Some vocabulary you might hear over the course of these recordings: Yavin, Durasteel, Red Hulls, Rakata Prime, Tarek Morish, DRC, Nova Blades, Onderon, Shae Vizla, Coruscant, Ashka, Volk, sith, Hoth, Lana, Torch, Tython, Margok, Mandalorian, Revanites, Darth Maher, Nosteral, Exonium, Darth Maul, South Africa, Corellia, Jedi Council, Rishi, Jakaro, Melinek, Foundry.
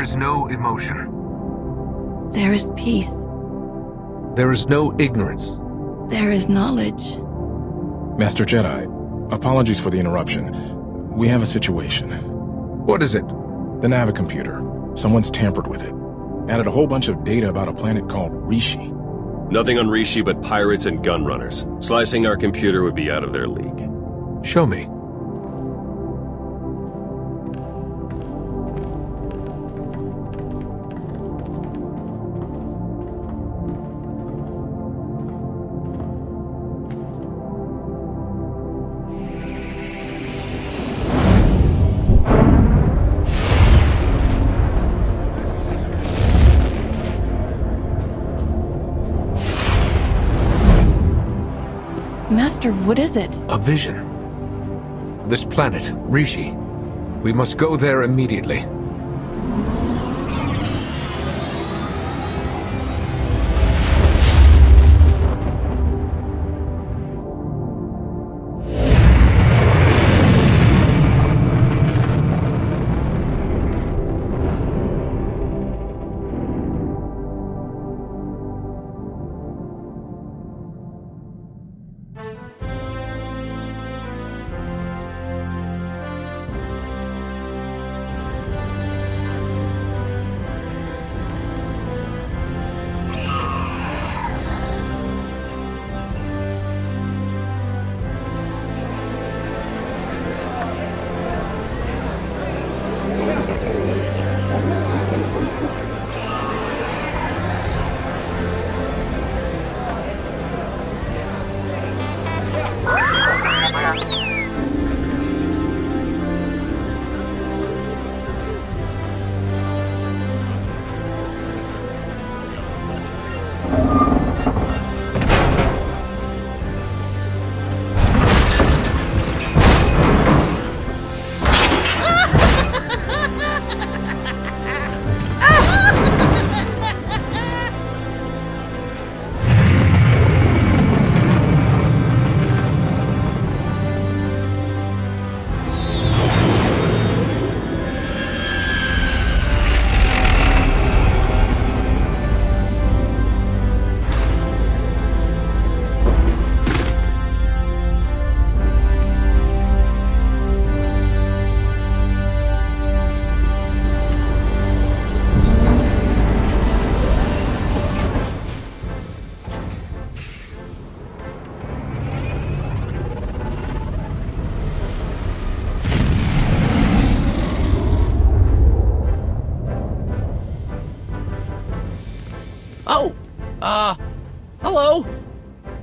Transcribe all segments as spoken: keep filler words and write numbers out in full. There is no emotion. There is peace. There is no ignorance. There is knowledge. Master Jedi, apologies for the interruption. We have a situation. What is it? The Navicomputer. Someone's tampered with it. Added a whole bunch of data about a planet called Rishi. Nothing on Rishi but pirates and gun runners. Slicing our computer would be out of their league. Show me. What is it? A vision. This planet, Rishi. We must go there immediately.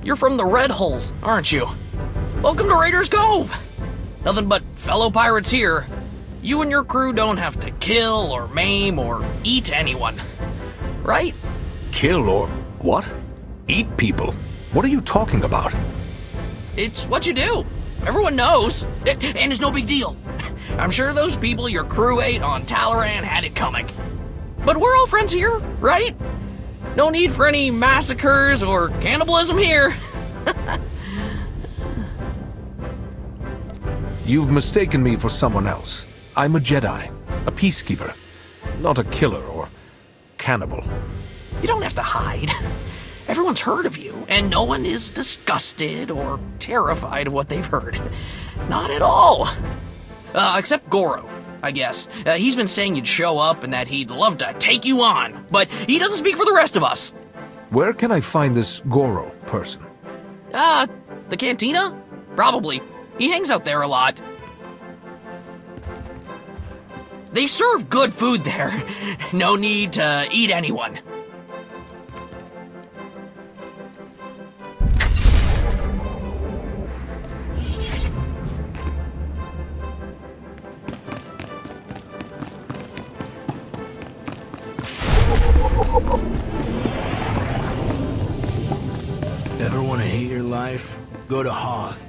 You're from the Red Hulls, aren't you? Welcome to Raiders Cove! Nothing but fellow pirates here. You and your crew don't have to kill or maim or eat anyone, right? Kill or what? Eat people? What are you talking about? It's what you do. Everyone knows, and it's no big deal. I'm sure those people your crew ate on Talaran had it coming. But we're all friends here, right? No need for any massacres or cannibalism here. You've mistaken me for someone else. I'm a Jedi, a peacekeeper, not a killer or cannibal. You don't have to hide. Everyone's heard of you, and no one is disgusted or terrified of what they've heard. Not at all. Uh, except Goro. I guess. Uh, he's been saying you'd show up and that he'd love to take you on, but he doesn't speak for the rest of us. Where can I find this Goro person? Uh, the cantina? Probably. He hangs out there a lot. They serve good food there. No need to eat anyone. Never want to hate your life? Go to Hoth.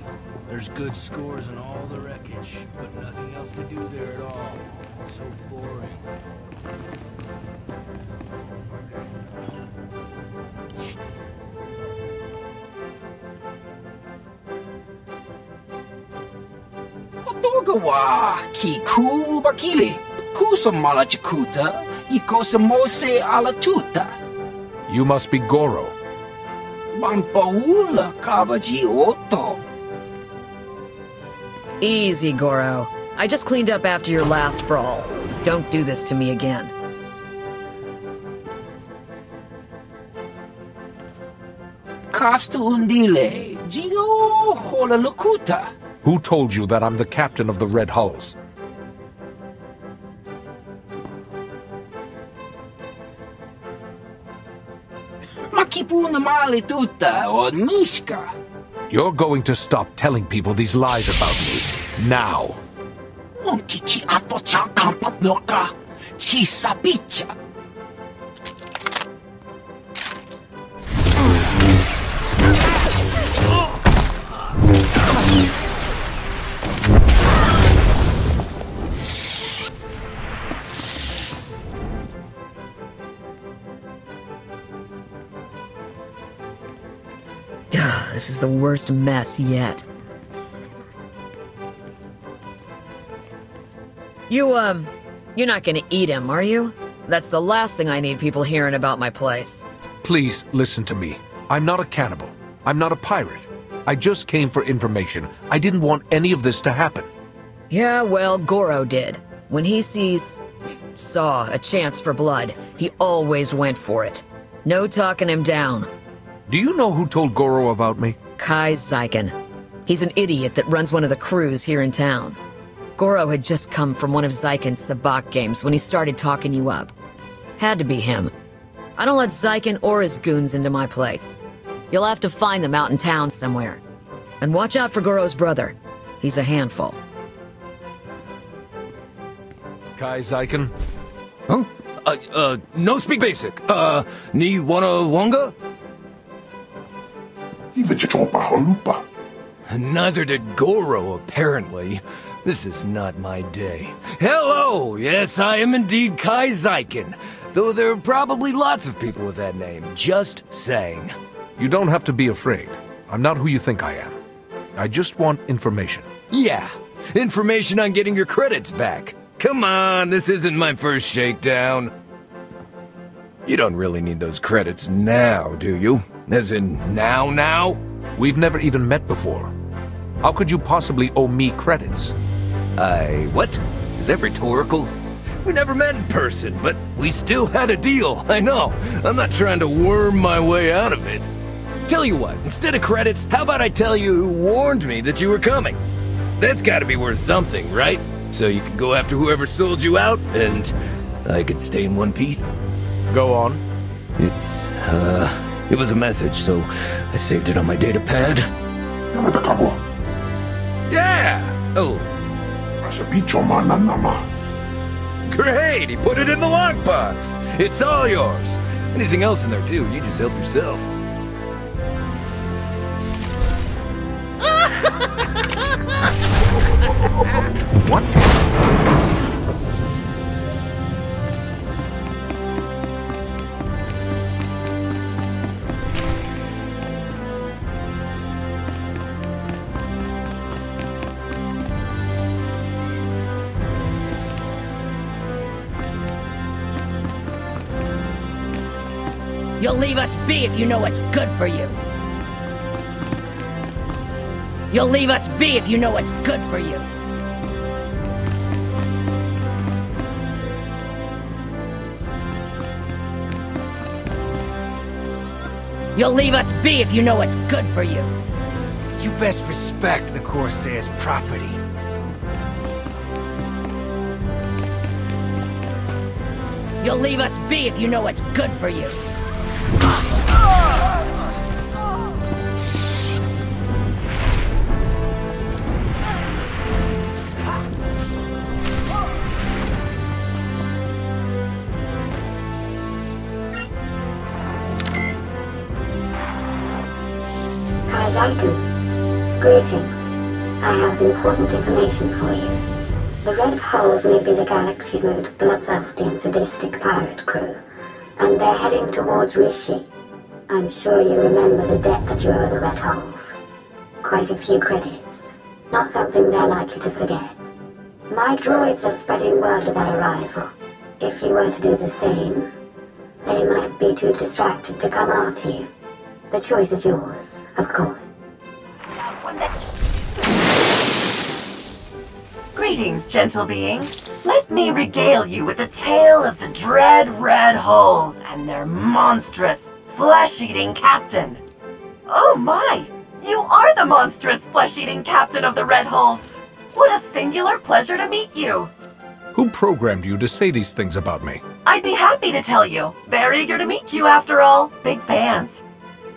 There's good scores on all the wreckage, but nothing else to do there at all. So boring. Otogawa ki kubakili, kusamala chikuta. I cosmose alla tuta. You must be Goro. Man paula cavaji otto. Easy, Goro. I just cleaned up after your last brawl. Don't do this to me again. Who told you that I'm the captain of the Red Hulls? You're going to stop telling people these lies about me, now. This is the worst mess yet. You, um, you're not gonna eat him, are you? That's the last thing I need people hearing about my place. Please listen to me. I'm not a cannibal. I'm not a pirate. I just came for information. I didn't want any of this to happen. Yeah, well, Goro did. When he sees... saw a chance for blood, he always went for it. No talking him down. Do you know who told Goro about me? Kai Zyken. He's an idiot that runs one of the crews here in town. Goro had just come from one of Zyken's sabacc games when he started talking you up. Had to be him. I don't let Zyken or his goons into my place. You'll have to find them out in town somewhere. And watch out for Goro's brother. He's a handful. Kai Zyken? Huh? Uh, uh, no speak basic. Uh, ni wana wonga? Neither did Goro, apparently. This is not my day. Hello! Yes, I am indeed Kai Zyken. Though there are probably lots of people with that name. Just saying. You don't have to be afraid. I'm not who you think I am. I just want information. Yeah. Information on getting your credits back. Come on, this isn't my first shakedown. You don't really need those credits now, do you? As in, now, now? We've never even met before. How could you possibly owe me credits? I... what? Is that rhetorical? We never met in person, but we still had a deal, I know. I'm not trying to worm my way out of it. Tell you what, instead of credits, how about I tell you who warned me that you were coming? That's gotta be worth something, right? So you can go after whoever sold you out, and I could stay in one piece? Go on. It's, uh... it was a message, so I saved it on my data pad. Yeah! Oh. Great! He put it in the lockbox! It's all yours! Anything else in there, too, you just help yourself. What? You'll leave us be if you know what's good for you. You'll leave us be if you know what's good for you. You'll leave us be if you know what's good for you. You best respect the Corsair's property. You'll leave us be if you know what's good for you. Kai Zyken, greetings. I have important information for you. The Red Hulls may be the galaxy's most bloodthirsty and sadistic pirate crew, and they're heading towards Rishi. I'm sure you remember the debt that you owe the Red Hulls. Quite a few credits. Not something they're likely to forget. My droids are spreading word of their arrival. If you were to do the same, they might be too distracted to come after you. The choice is yours, of course. Greetings, gentle being. Let me regale you with the tale of the dread Red Hulls and their monstrous, flesh-eating captain. Oh my! You are the monstrous, flesh-eating captain of the Red Hulls! What a singular pleasure to meet you! Who programmed you to say these things about me? I'd be happy to tell you. They're eager to meet you, after all. Big fans.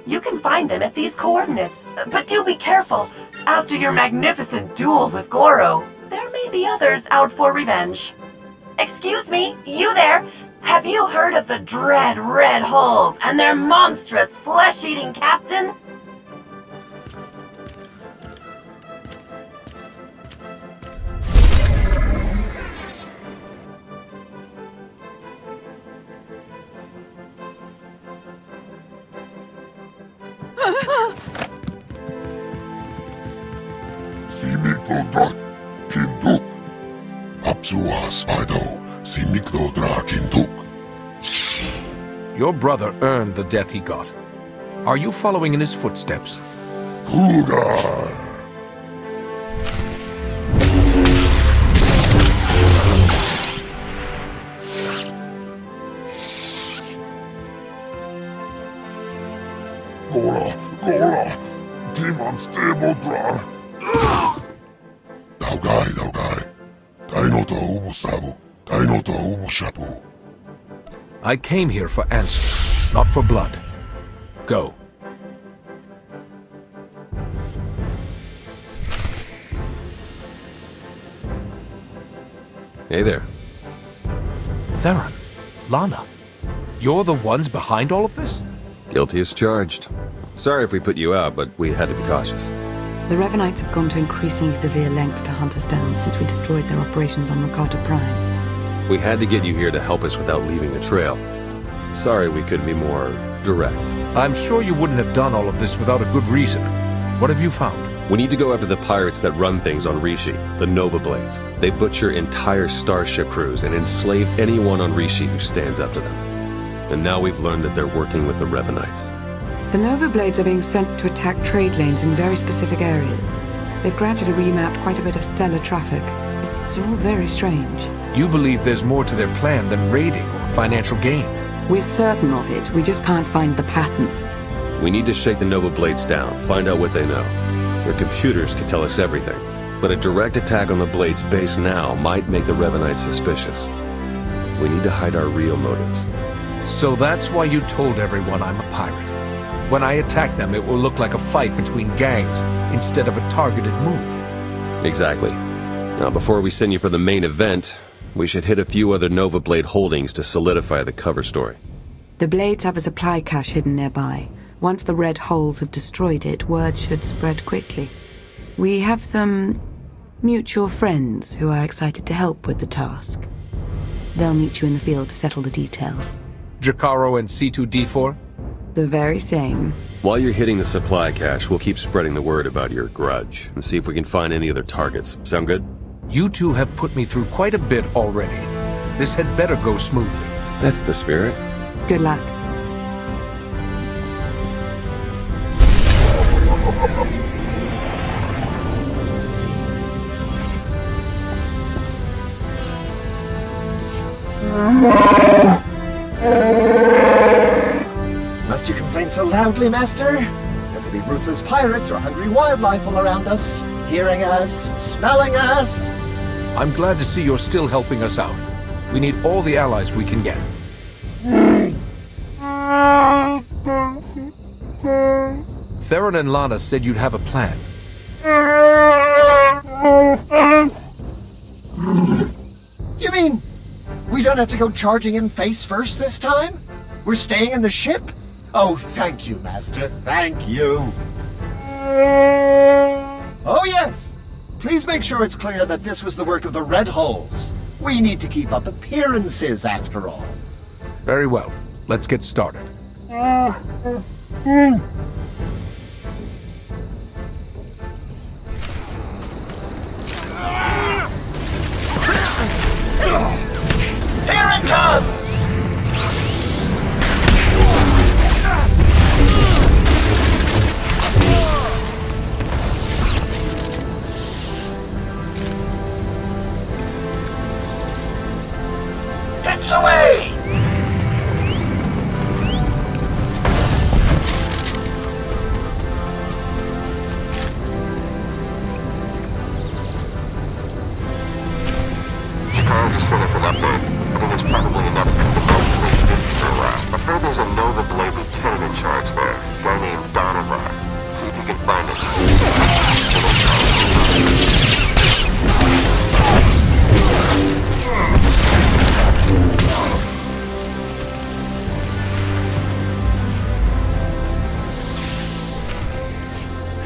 You can find them at these coordinates, but do be careful. After your magnificent duel with Goro, there may be others out for revenge. Excuse me, you there? Have you heard of the dread Red Hulls and their monstrous flesh-eating captain? Your brother earned the death he got. Are you following in his footsteps? Gora, Gora, demon stable drar. Daugai, daugai. Taino to umu sabu. Taino to umu shapu. I came here for answers, not for blood. Go. Hey there. Theron, Lana, you're the ones behind all of this? Guilty as charged. Sorry if we put you out, but we had to be cautious. The Revanites have gone to increasingly severe lengths to hunt us down since we destroyed their operations on Rakata Prime. We had to get you here to help us without leaving a trail. Sorry we couldn't be more direct. I'm sure you wouldn't have done all of this without a good reason. What have you found? We need to go after the pirates that run things on Rishi, the Nova Blades. They butcher entire starship crews and enslave anyone on Rishi who stands up to them. And now we've learned that they're working with the Revanites. The Nova Blades are being sent to attack trade lanes in very specific areas. They've gradually remapped quite a bit of stellar traffic. It's all very strange. You believe there's more to their plan than raiding or financial gain? We're certain of it. We just can't find the pattern. We need to shake the Nova Blades down, find out what they know. Their computers could tell us everything, but a direct attack on the Blades' base now might make the Revanites suspicious. We need to hide our real motives. So that's why you told everyone I'm a pirate. When I attack them, it will look like a fight between gangs instead of a targeted move. Exactly. Now, before we send you for the main event, we should hit a few other Nova Blade holdings to solidify the cover story. The Blades have a supply cache hidden nearby. Once the Red Hulls have destroyed it, word should spread quickly. We have some mutual friends who are excited to help with the task. They'll meet you in the field to settle the details. Jakaro and C two D four? The very same. While you're hitting the supply cache, we'll keep spreading the word about your grudge and see if we can find any other targets. Sound good? You two have put me through quite a bit already. This had better go smoothly. That's the spirit. Good luck. Must you complain so loudly, Master? There could be ruthless pirates or hungry wildlife all around us, hearing us, smelling us. I'm glad to see you're still helping us out. We need all the allies we can get. Theron and Lana said you'd have a plan. You mean we don't have to go charging in face first this time? We're staying in the ship? Oh, thank you, Master. Thank you. Oh, yes. Please make sure it's clear that this was the work of the Red Hulls. We need to keep up appearances, after all. Very well. Let's get started. Uh, uh, mm. Here it comes! data log. See if you can find it.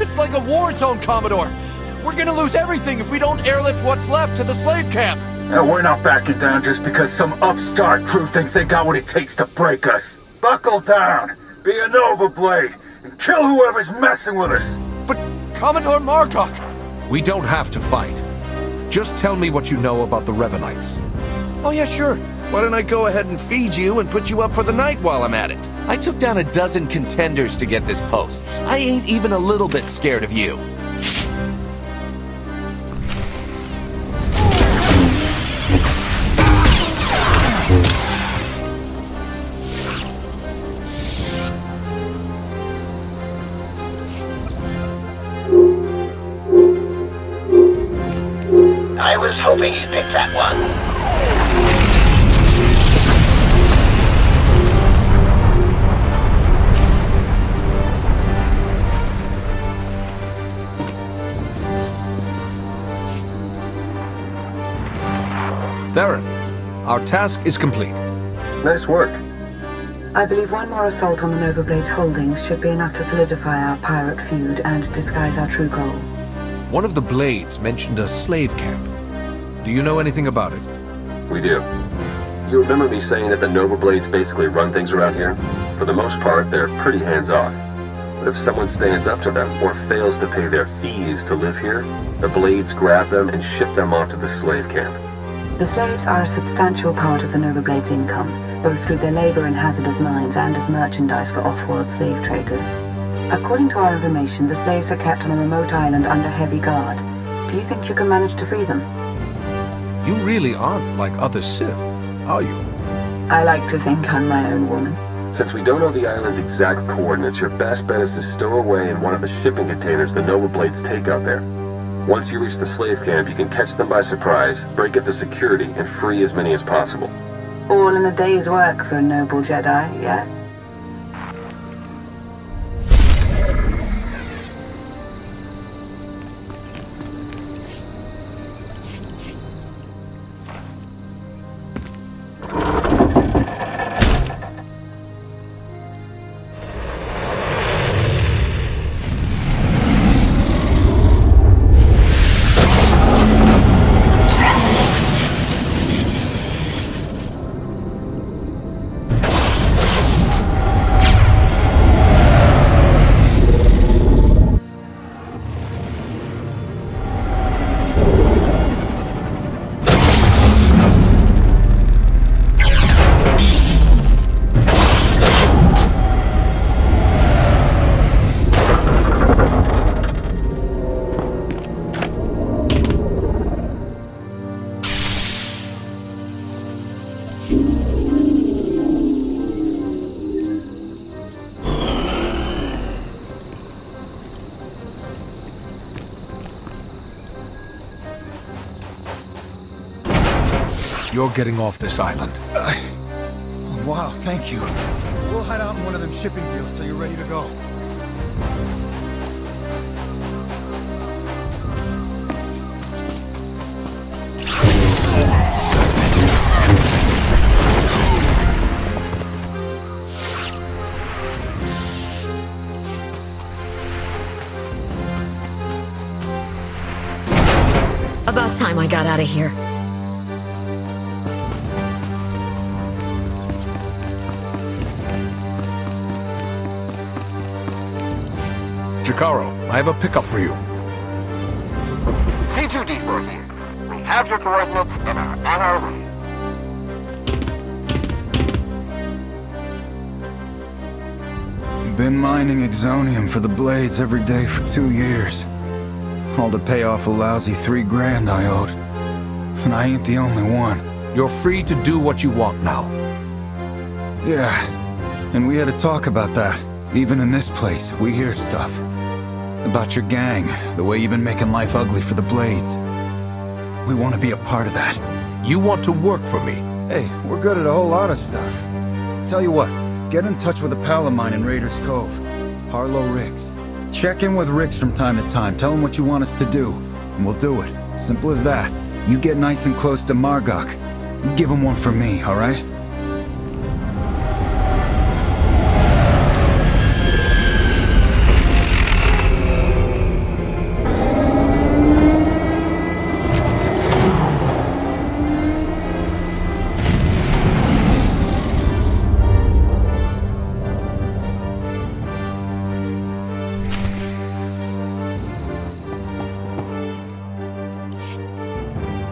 It's like a war zone, Commodore. We're gonna lose everything if we don't airlift what's left to the slave camp. And we're not backing down just because some upstart crew thinks they got what it takes to break us. Buckle down, be a Nova Blade, and kill whoever's messing with us. But Commodore Margok... We don't have to fight. Just tell me what you know about the Revanites. Oh yeah, sure. Why don't I go ahead and feed you and put you up for the night while I'm at it? I took down a dozen contenders to get this post. I ain't even a little bit scared of you. Hoping he picked that one. Theron, our task is complete. Nice work. I believe one more assault on the Nova Blades holdings should be enough to solidify our pirate feud and disguise our true goal. One of the Blades mentioned a slave camp. Do you know anything about it? We do. You remember me saying that the Nova Blades basically run things around here? For the most part, they're pretty hands-off. But if someone stands up to them or fails to pay their fees to live here, the Blades grab them and ship them off to the slave camp. The slaves are a substantial part of the Nova Blades' income, both through their labor in hazardous mines and as merchandise for off-world slave traders. According to our information, the slaves are kept on a remote island under heavy guard. Do you think you can manage to free them? You really aren't like other Sith, are you? I like to think I'm my own woman. Since we don't know the island's exact coordinates, your best bet is to stow away in one of the shipping containers the Nova Blades take out there. Once you reach the slave camp, you can catch them by surprise, break up the security, and free as many as possible. All in a day's work for a noble Jedi, yes? You're getting off this island. Uh, wow, thank you. We'll hide out in one of them shipping deals till you're ready to go. About time I got out of here. Jakaro, I have a pickup for you. C two D four here. We have your coordinates and are on our way. Been mining Exonium for the Blades every day for two years. All to pay off a lousy three grand I owed. And I ain't the only one. You're free to do what you want now. Yeah, and we had a talk about that. Even in this place, we hear stuff. About your gang, the way you've been making life ugly for the Blades. We want to be a part of that. You want to work for me? Hey, we're good at a whole lot of stuff. Tell you what, get in touch with a pal of mine in Raiders Cove. Harlow Ricks. Check in with Ricks from time to time. Tell him what you want us to do, and we'll do it. Simple as that. You get nice and close to Margok. You give him one from me, all right?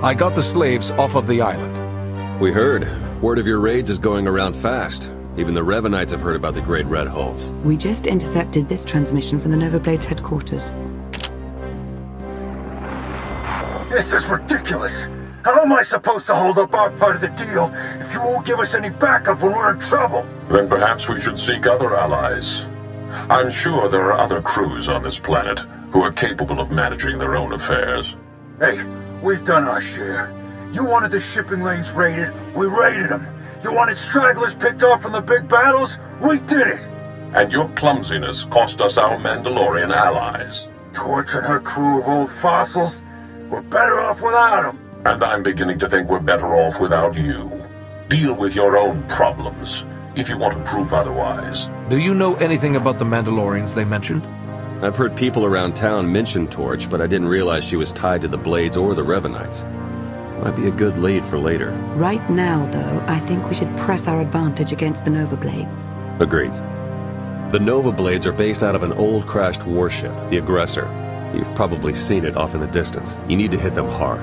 I got the slaves off of the island. We heard. Word of your raids is going around fast. Even the Revanites have heard about the Great Red Hulls. We just intercepted this transmission from the Nova Blades headquarters. This is ridiculous! How am I supposed to hold up our part of the deal if you won't give us any backup when we're in trouble? Then perhaps we should seek other allies. I'm sure there are other crews on this planet who are capable of managing their own affairs. Hey! We've done our share. You wanted the shipping lanes raided, we raided them. You wanted stragglers picked off from the big battles, we did it. And your clumsiness cost us our Mandalorian allies. Torch and her crew of old fossils, we're better off without them. And I'm beginning to think we're better off without you. Deal with your own problems, if you want to prove otherwise. Do you know anything about the Mandalorians they mentioned? I've heard people around town mention Torch, but I didn't realize she was tied to the Blades or the Revanites. Might be a good lead for later. Right now, though, I think we should press our advantage against the Nova Blades. Agreed. The Nova Blades are based out of an old crashed warship, the Aggressor. You've probably seen it off in the distance. You need to hit them hard.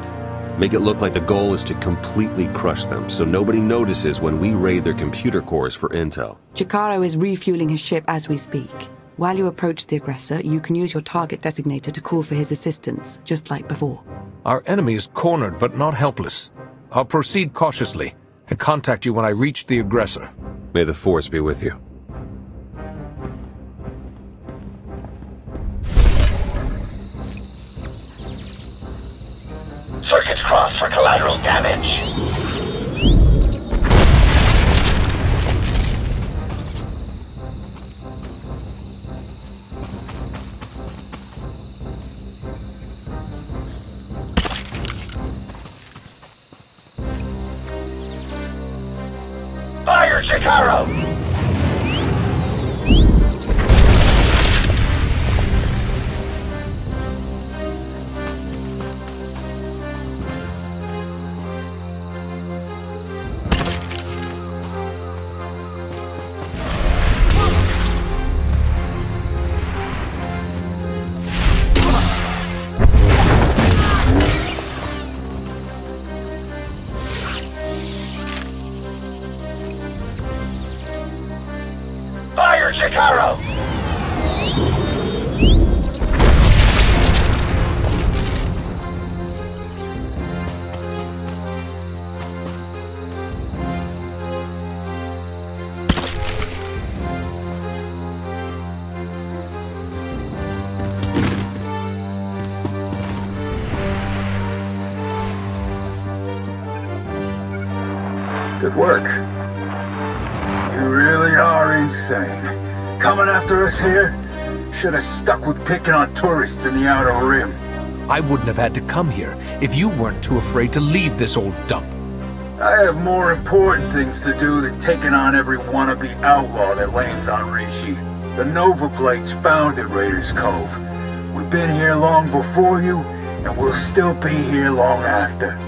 Make it look like the goal is to completely crush them, so nobody notices when we raid their computer cores for intel. Jakaro is refueling his ship as we speak. While you approach the Aggressor, you can use your target designator to call for his assistance, just like before. Our enemy is cornered, but not helpless. I'll proceed cautiously, and contact you when I reach the Aggressor. May the Force be with you. Circuits crossed for collateral damage. Fire, Jakaro! Jakaro! Good work. You really are insane. Coming after us here? Should have stuck with picking on tourists in the Outer Rim. I wouldn't have had to come here if you weren't too afraid to leave this old dump. I have more important things to do than taking on every wannabe outlaw that lands on Rishi. The Nova Blades founded Raiders Cove. We've been here long before you, and we'll still be here long after.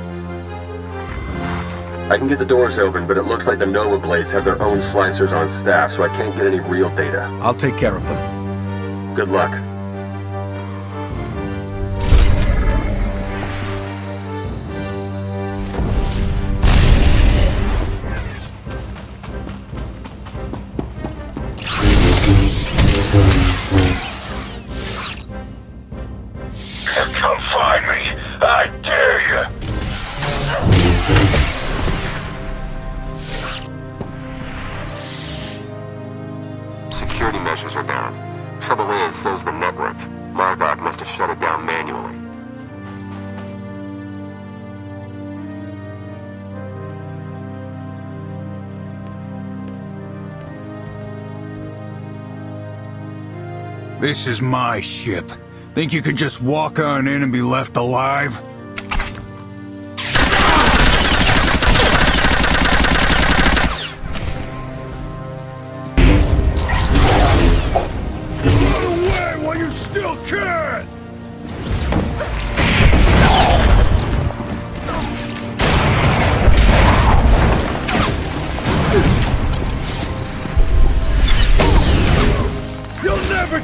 I can get the doors open, but it looks like the Nova Blades have their own slicers on staff, so I can't get any real data. I'll take care of them. Good luck. Come find me. I dare you. Security measures are down. Trouble is, so's the network. Margok must have shut it down manually. This is my ship. Think you could just walk on in and be left alive?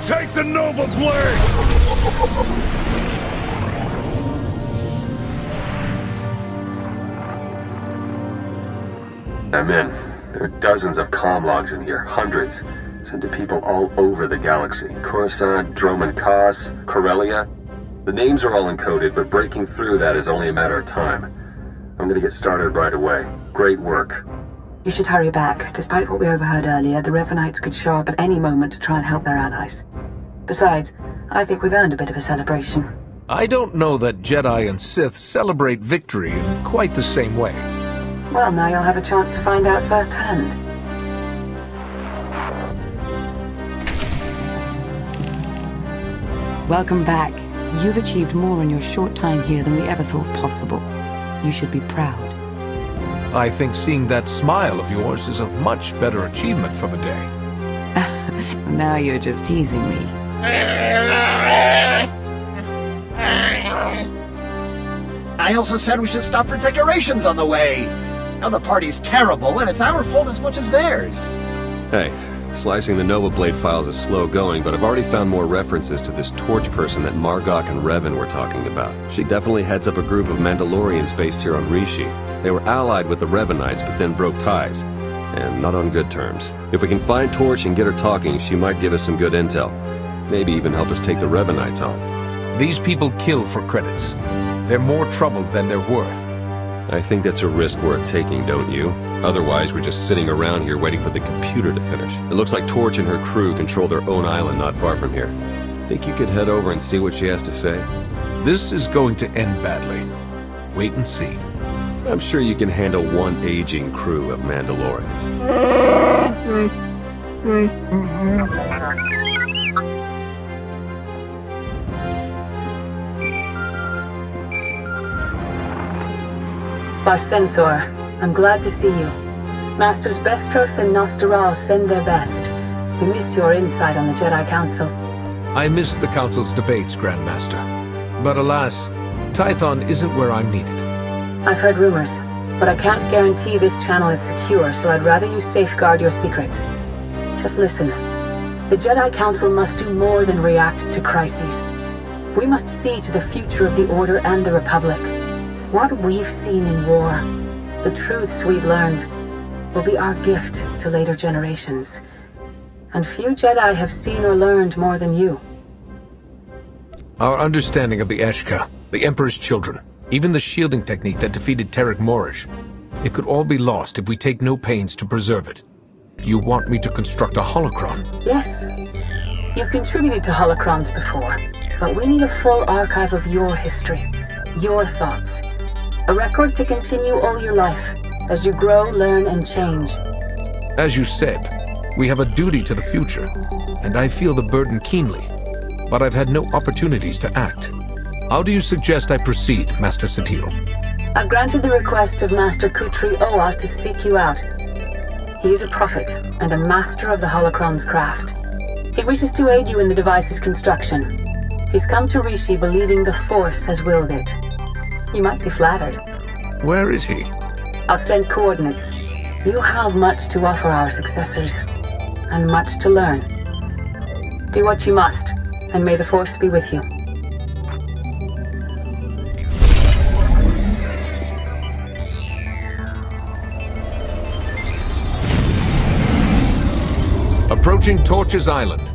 Take the Nova Blades! I'm in. There are dozens of comm logs in here, hundreds. Sent to people all over the galaxy. Coruscant, Dromund Kaas, Corellia. The names are all encoded, but breaking through that is only a matter of time. I'm gonna get started right away. Great work. You should hurry back. Despite what we overheard earlier, the Revanites could show up at any moment to try and help their allies. Besides, I think we've earned a bit of a celebration. I don't know that Jedi and Sith celebrate victory in quite the same way. Well, now you'll have a chance to find out firsthand. Welcome back. You've achieved more in your short time here than we ever thought possible. You should be proud. I think seeing that smile of yours is a much better achievement for the day. Now you're just teasing me. I also said we should stop for decorations on the way. Now the party's terrible, and it's our fault as much as theirs. Hey, slicing the Nova Blade files is slow going, but I've already found more references to this Torch person that Margok and Revan were talking about. She definitely heads up a group of Mandalorians based here on Rishi. They were allied with the Revanites, but then broke ties. And not on good terms. If we can find Torch and get her talking, she might give us some good intel. Maybe even help us take the Revanites on. These people kill for credits. They're more trouble than they're worth. I think that's a risk worth taking, don't you? Otherwise, we're just sitting around here waiting for the computer to finish. It looks like Torch and her crew control their own island not far from here. Think you could head over and see what she has to say? This is going to end badly. Wait and see. I'm sure you can handle one aging crew of Mandalorians. Bar-Senthor, I'm glad to see you. Masters Bestros and Nosteral send their best. We miss your insight on the Jedi Council. I miss the Council's debates, Grandmaster. But alas, Tython isn't where I'm needed. I've heard rumors, but I can't guarantee this channel is secure, so I'd rather you safeguard your secrets. Just listen. The Jedi Council must do more than react to crises. We must see to the future of the Order and the Republic. What we've seen in war, the truths we've learned, will be our gift to later generations. And few Jedi have seen or learned more than you. Our understanding of the Ashka, the Emperor's children, even the shielding technique that defeated Tarek Morish, it could all be lost if we take no pains to preserve it. You want me to construct a holocron? Yes. You've contributed to holocrons before, but we need a full archive of your history, your thoughts. A record to continue all your life, as you grow, learn, and change. As you said, we have a duty to the future, and I feel the burden keenly, but I've had no opportunities to act. How do you suggest I proceed, Master Satele? I've granted the request of Master Kutri Oa to seek you out. He is a prophet and a master of the holocron's craft. He wishes to aid you in the device's construction. He's come to Rishi believing the Force has willed it. You might be flattered. Where is he? I'll send coordinates. You have much to offer our successors, and much to learn. Do what you must, and may the Force be with you. Approaching Torch's Island.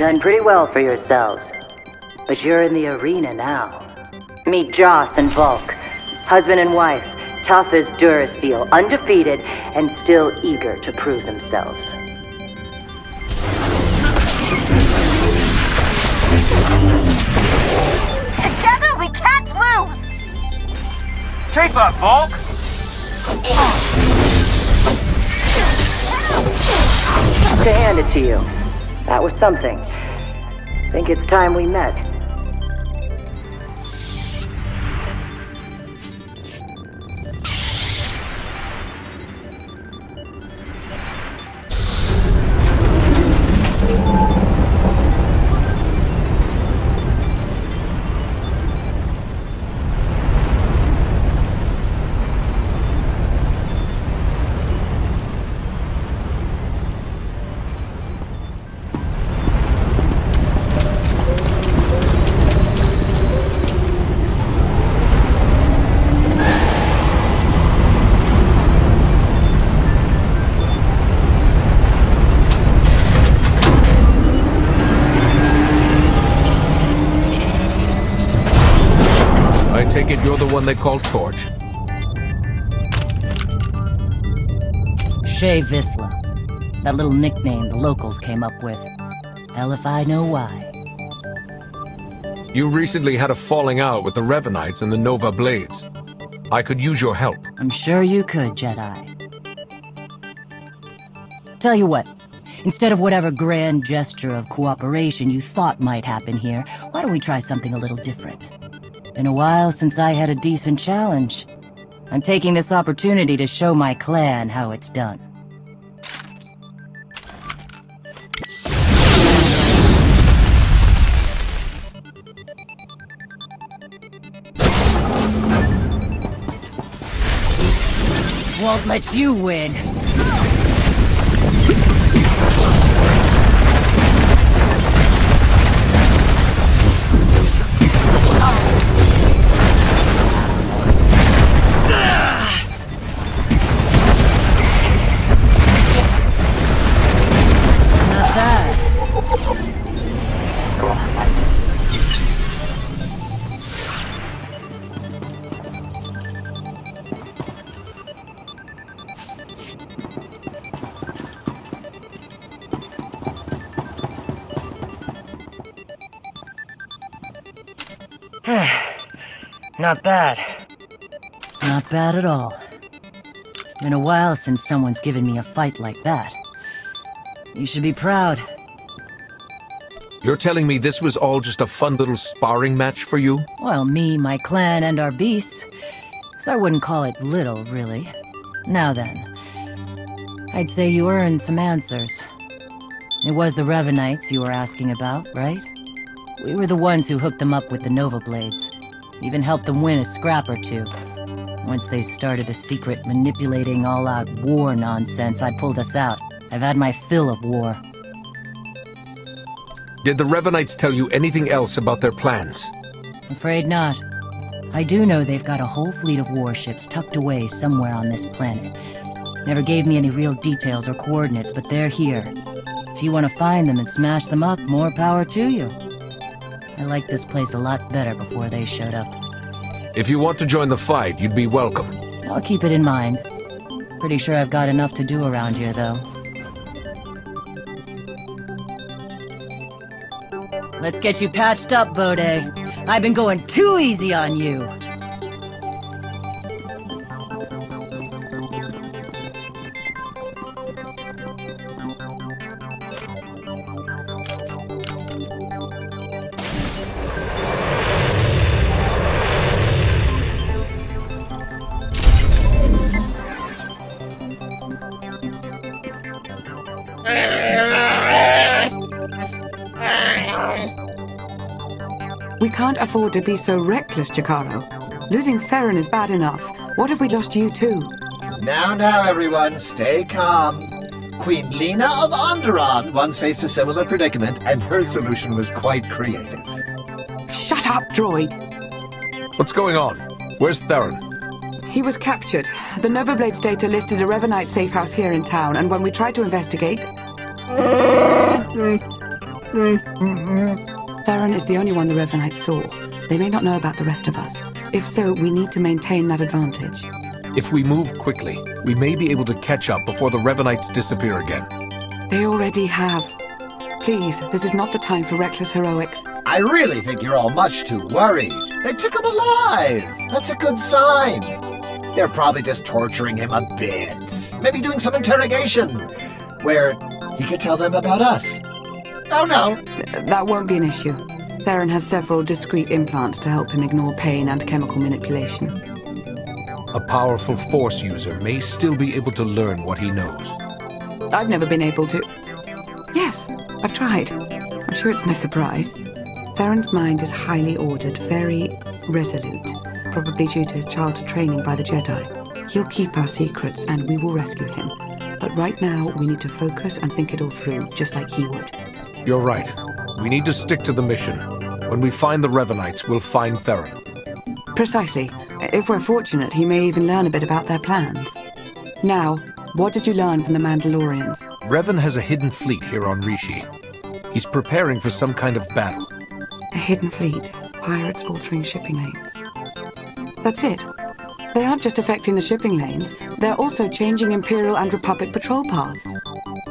Done pretty well for yourselves. But you're in the arena now. Meet Joss and Volk. Husband and wife, tough as Durasteel, undefeated, and still eager to prove themselves. Together we can't lose! Take that, Volk! To hand it to you. That was something. Think it's time we met. You're the one they call Torch. Shae Vizla. That little nickname the locals came up with. Hell if I know why. You recently had a falling out with the Revanites and the Nova Blades. I could use your help. I'm sure you could, Jedi. Tell you what. Instead of whatever grand gesture of cooperation you thought might happen here, why don't we try something a little different? Been a while since I had a decent challenge. I'm taking this opportunity to show my clan how it's done. Won't let you win. Not bad. Not bad at all. Been a while since someone's given me a fight like that. You should be proud. You're telling me this was all just a fun little sparring match for you? Well, me, my clan, and our beasts. So I wouldn't call it little, really. Now then. I'd say you earned some answers. It was the Revanites you were asking about, right? We were the ones who hooked them up with the Nova Blades. Even helped them win a scrap or two. Once they started the secret, manipulating, all-out war nonsense, I pulled us out. I've had my fill of war. Did the Revanites tell you anything else about their plans? Afraid not. I do know they've got a whole fleet of warships tucked away somewhere on this planet. Never gave me any real details or coordinates, but they're here. If you want to find them and smash them up, more power to you. I liked this place a lot better before they showed up. If you want to join the fight, you'd be welcome. I'll keep it in mind. Pretty sure I've got enough to do around here, though. Let's get you patched up, Vode. I've been going too easy on you. Can't afford to be so reckless, Jakaro. Losing Theron is bad enough. What if we lost you too? Now, now, everyone, stay calm. Queen Lena of Onderon once faced a similar predicament, and her solution was quite creative. Shut up, droid! What's going on? Where's Theron? He was captured. The Nova Blades data listed a Revanite safe house here in town, and when we tried to investigate... Theron is the only one the Revanites saw. They may not know about the rest of us. If so, we need to maintain that advantage. If we move quickly, we may be able to catch up before the Revanites disappear again. They already have. Please, this is not the time for reckless heroics. I really think you're all much too worried. They took him alive! That's a good sign. They're probably just torturing him a bit. Maybe doing some interrogation, where he could tell them about us. Oh no! Th- that won't be an issue. Theron has several discreet implants to help him ignore pain and chemical manipulation. A powerful force user may still be able to learn what he knows. I've never been able to... Yes, I've tried. I'm sure it's no surprise. Theron's mind is highly ordered, very resolute, probably due to his childhood training by the Jedi. He'll keep our secrets and we will rescue him. But right now, we need to focus and think it all through, just like he would. You're right. We need to stick to the mission. When we find the Revanites, we'll find Theron. Precisely. If we're fortunate, he may even learn a bit about their plans. Now, what did you learn from the Mandalorians? Revan has a hidden fleet here on Rishi. He's preparing for some kind of battle. A hidden fleet? Pirates altering shipping lanes. That's it. They aren't just affecting the shipping lanes, they're also changing Imperial and Republic patrol paths.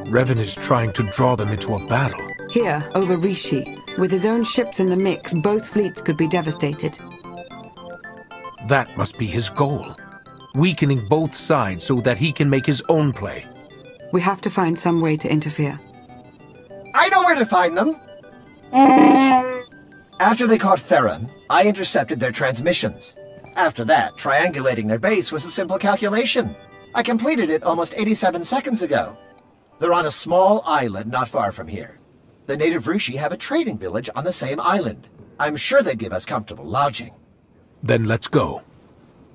Revan is trying to draw them into a battle. Here, over Rishi, with his own ships in the mix, both fleets could be devastated. That must be his goal. Weakening both sides so that he can make his own play. We have to find some way to interfere. I know where to find them! After they caught Theron, I intercepted their transmissions. After that, triangulating their base was a simple calculation. I completed it almost eighty-seven seconds ago. They're on a small island not far from here. The native Rishi have a trading village on the same island. I'm sure they'd give us comfortable lodging. Then let's go.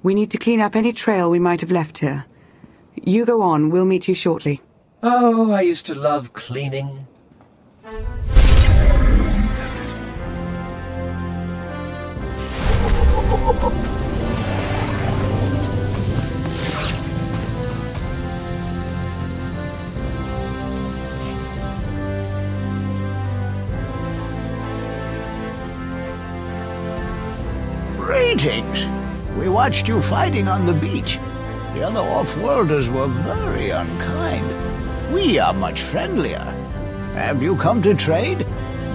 We need to clean up any trail we might have left here. You go on, we'll meet you shortly. Oh, I used to love cleaning. Greetings. We watched you fighting on the beach. The other off-worlders were very unkind. We are much friendlier. Have you come to trade?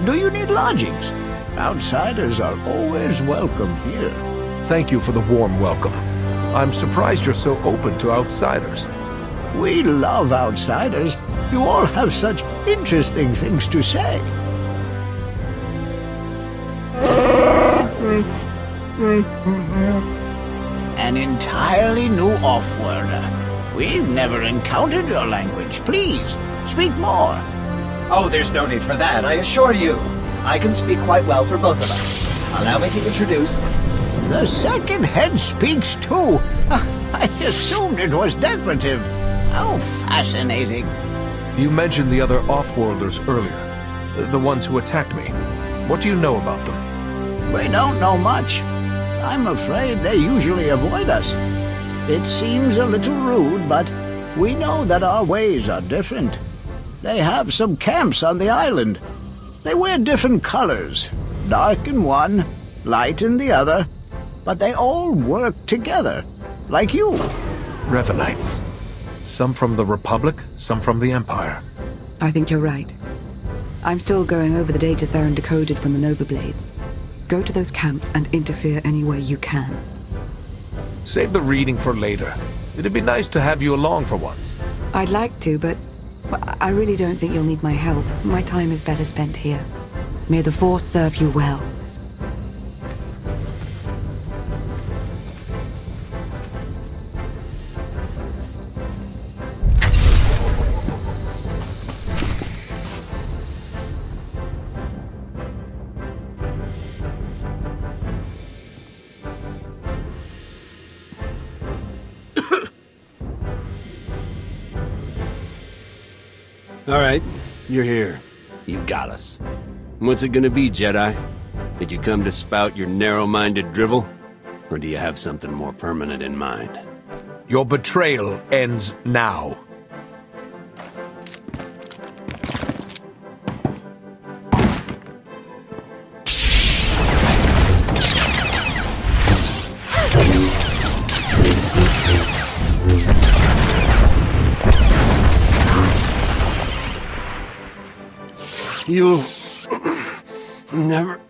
Do you need lodgings? Outsiders are always welcome here. Thank you for the warm welcome. I'm surprised you're so open to outsiders. We love outsiders. You all have such interesting things to say. An entirely new off-worlder. We've never encountered your language. Please, speak more. Oh, there's no need for that, I assure you. I can speak quite well for both of us. Allow me to introduce... The second head speaks too. I assumed it was decorative. How fascinating. You mentioned the other off-worlders earlier. The ones who attacked me. What do you know about them? We don't know much. I'm afraid they usually avoid us. It seems a little rude, but we know that our ways are different. They have some camps on the island. They wear different colors, dark in one, light in the other, but they all work together, like you. Revanites. Some from the Republic, some from the Empire. I think you're right. I'm still going over the data Theron decoded from the Nova Blades. Go to those camps and interfere any way you can. Save the reading for later. It'd be nice to have you along for once. I'd like to, but I really don't think you'll need my help. My time is better spent here. May the Force serve you well. Alright, you're here. You got us. What's it gonna be, Jedi? Did you come to spout your narrow-minded drivel? Or do you have something more permanent in mind? Your betrayal ends now. You'll never...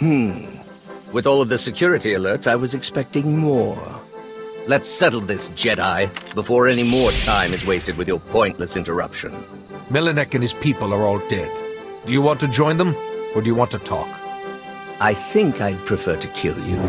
Hmm. With all of the security alerts, I was expecting more. Let's settle this, Jedi, before any more time is wasted with your pointless interruption. Melinek and his people are all dead. Do you want to join them, or do you want to talk? I think I'd prefer to kill you.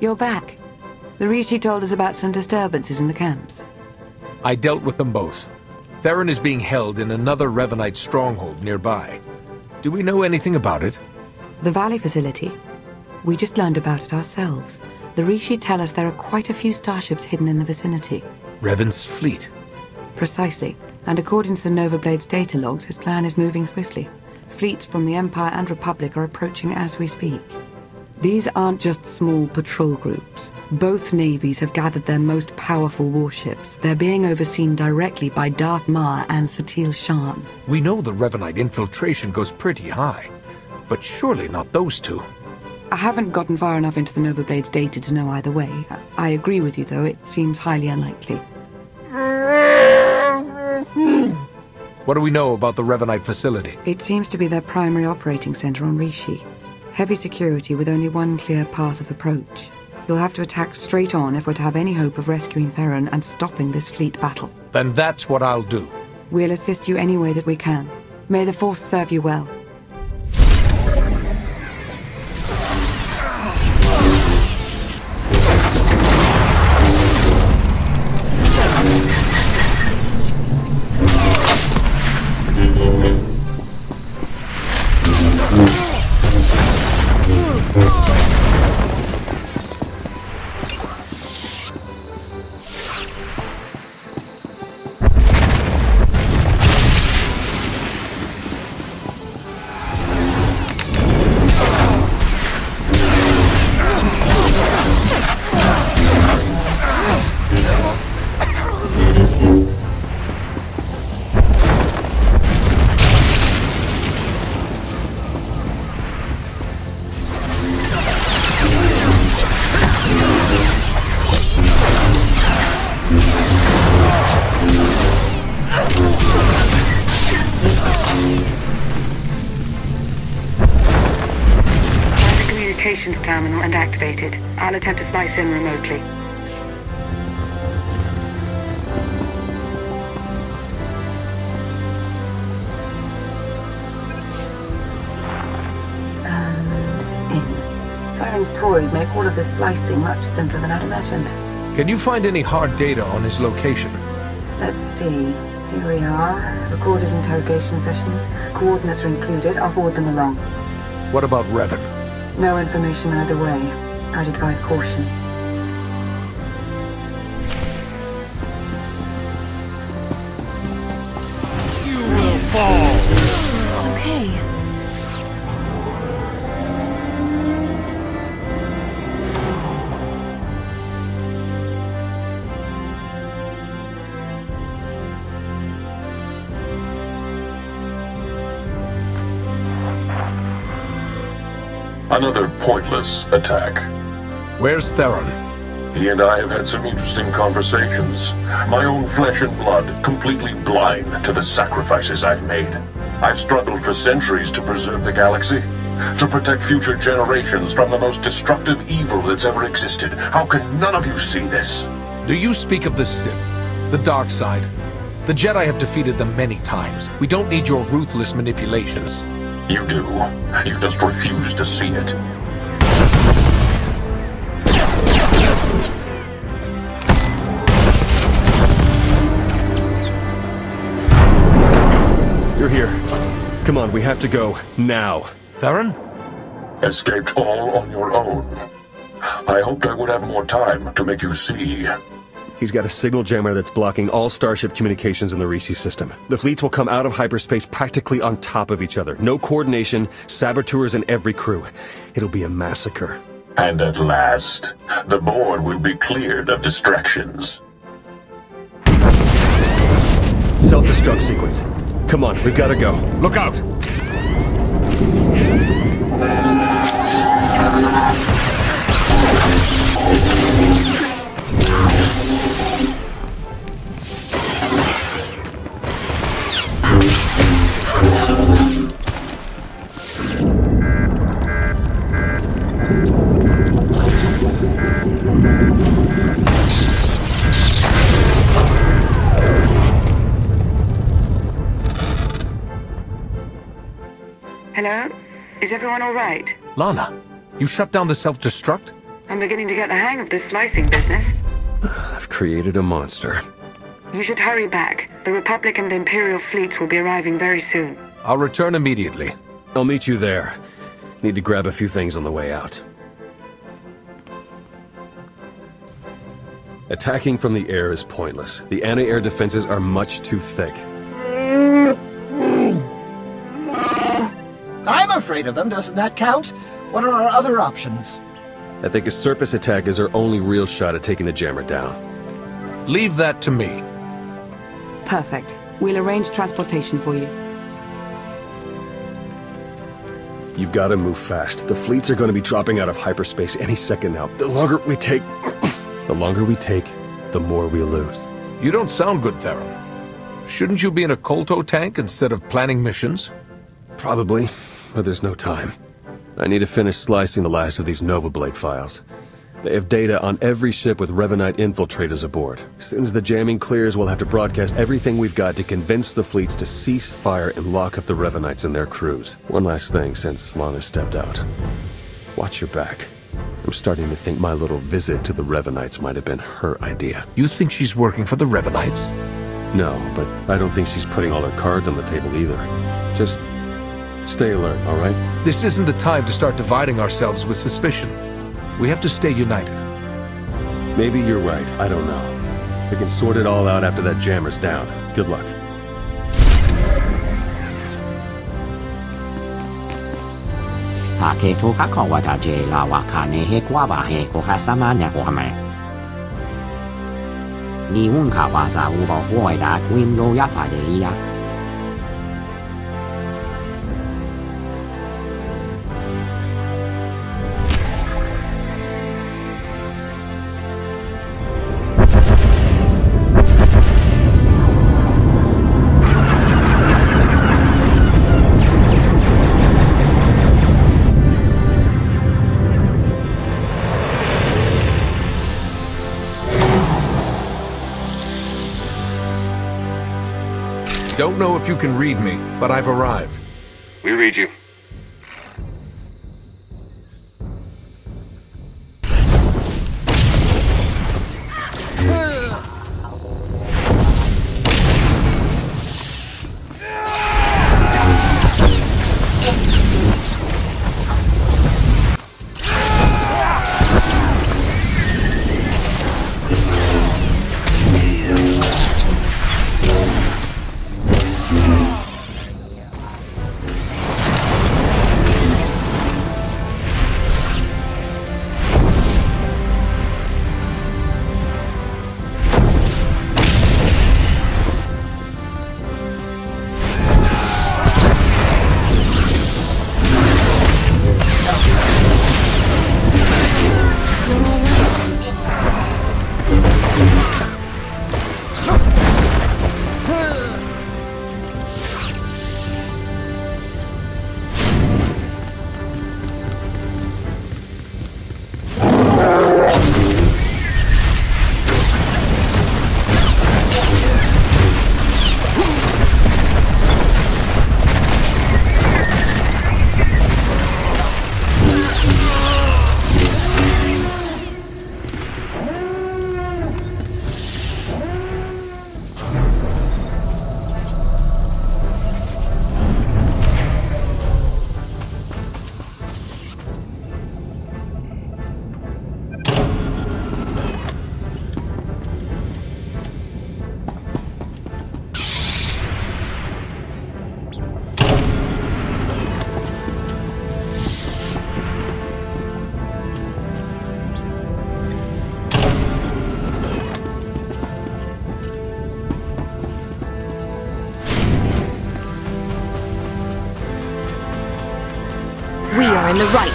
You're back. The Rishi told us about some disturbances in the camps. I dealt with them both. Theron is being held in another Revanite stronghold nearby. Do we know anything about it? The Valley facility? We just learned about it ourselves. The Rishi tell us there are quite a few starships hidden in the vicinity. Revan's fleet? Precisely. And according to the Nova Blades data logs, his plan is moving swiftly. Fleets from the Empire and Republic are approaching as we speak. These aren't just small patrol groups. Both navies have gathered their most powerful warships. They're being overseen directly by Darth Maher and Satele Shan. We know the Revanite infiltration goes pretty high, but surely not those two. I haven't gotten far enough into the Nova Blades data to know either way. I agree with you, though. It seems highly unlikely. What do we know about the Revanite facility? It seems to be their primary operating center on Rishi. Heavy security with only one clear path of approach. You'll have to attack straight on if we're to have any hope of rescuing Theron and stopping this fleet battle. Then that's what I'll do. We'll assist you any way that we can. May the Force serve you well. Terminal and activated. I'll attempt to slice in remotely. And in. Theron's toys make all of this slicing much simpler than I'd imagined. Can you find any hard data on his location? Let's see. Here we are. Recorded interrogation sessions. Coordinates are included. I'll forward them along. What about Revan? No information either way. I'd advise caution. You will fall! It's okay. Another pointless attack. Where's Theron? He and I have had some interesting conversations. My own flesh and blood, completely blind to the sacrifices I've made. I've struggled for centuries to preserve the galaxy, to protect future generations from the most destructive evil that's ever existed. How can none of you see this? Do you speak of the Sith, the dark side? The Jedi have defeated them many times. We don't need your ruthless manipulations. You do. You just refuse to see it. You're here. Come on, we have to go. Now. Theron? Escaped all on your own. I hoped I would have more time to make you see. He's got a signal jammer that's blocking all Starship communications in the Rishi system. The fleets will come out of hyperspace practically on top of each other. No coordination, saboteurs in every crew. It'll be a massacre. And at last, the board will be cleared of distractions. Self-destruct sequence. Come on, we've got to go. Look out! Hello? Is everyone all right? Lana, you shut down the self-destruct? I'm beginning to get the hang of this slicing business. I've created a monster. You should hurry back. The Republic and the Imperial fleets will be arriving very soon. I'll return immediately. I'll meet you there. Need to grab a few things on the way out. Attacking from the air is pointless. The anti-air defenses are much too thick. I'm afraid of them, doesn't that count? What are our other options? I think a surface attack is our only real shot at taking the jammer down. Leave that to me. Perfect. We'll arrange transportation for you. You've got to move fast. The fleets are going to be dropping out of hyperspace any second now. The longer we take... The longer we take, the more we lose. You don't sound good, Theron. Shouldn't you be in a Colto tank instead of planning missions? Probably, but there's no time. I need to finish slicing the last of these Nova Blade files. They have data on every ship with Revanite infiltrators aboard. As soon as the jamming clears, we'll have to broadcast everything we've got to convince the fleets to cease fire and lock up the Revanites and their crews. One last thing since Lana stepped out. Watch your back. I'm starting to think my little visit to the Revanites might have been her idea. You think she's working for the Revanites? No, but I don't think she's putting all her cards on the table either. Just stay alert, all right? This isn't the time to start dividing ourselves with suspicion. We have to stay united. Maybe you're right, I don't know. We can sort it all out after that jammer's down. Good luck. Don't know if you can read me, but I've arrived. We read you. on the right.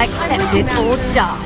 Accept it or die.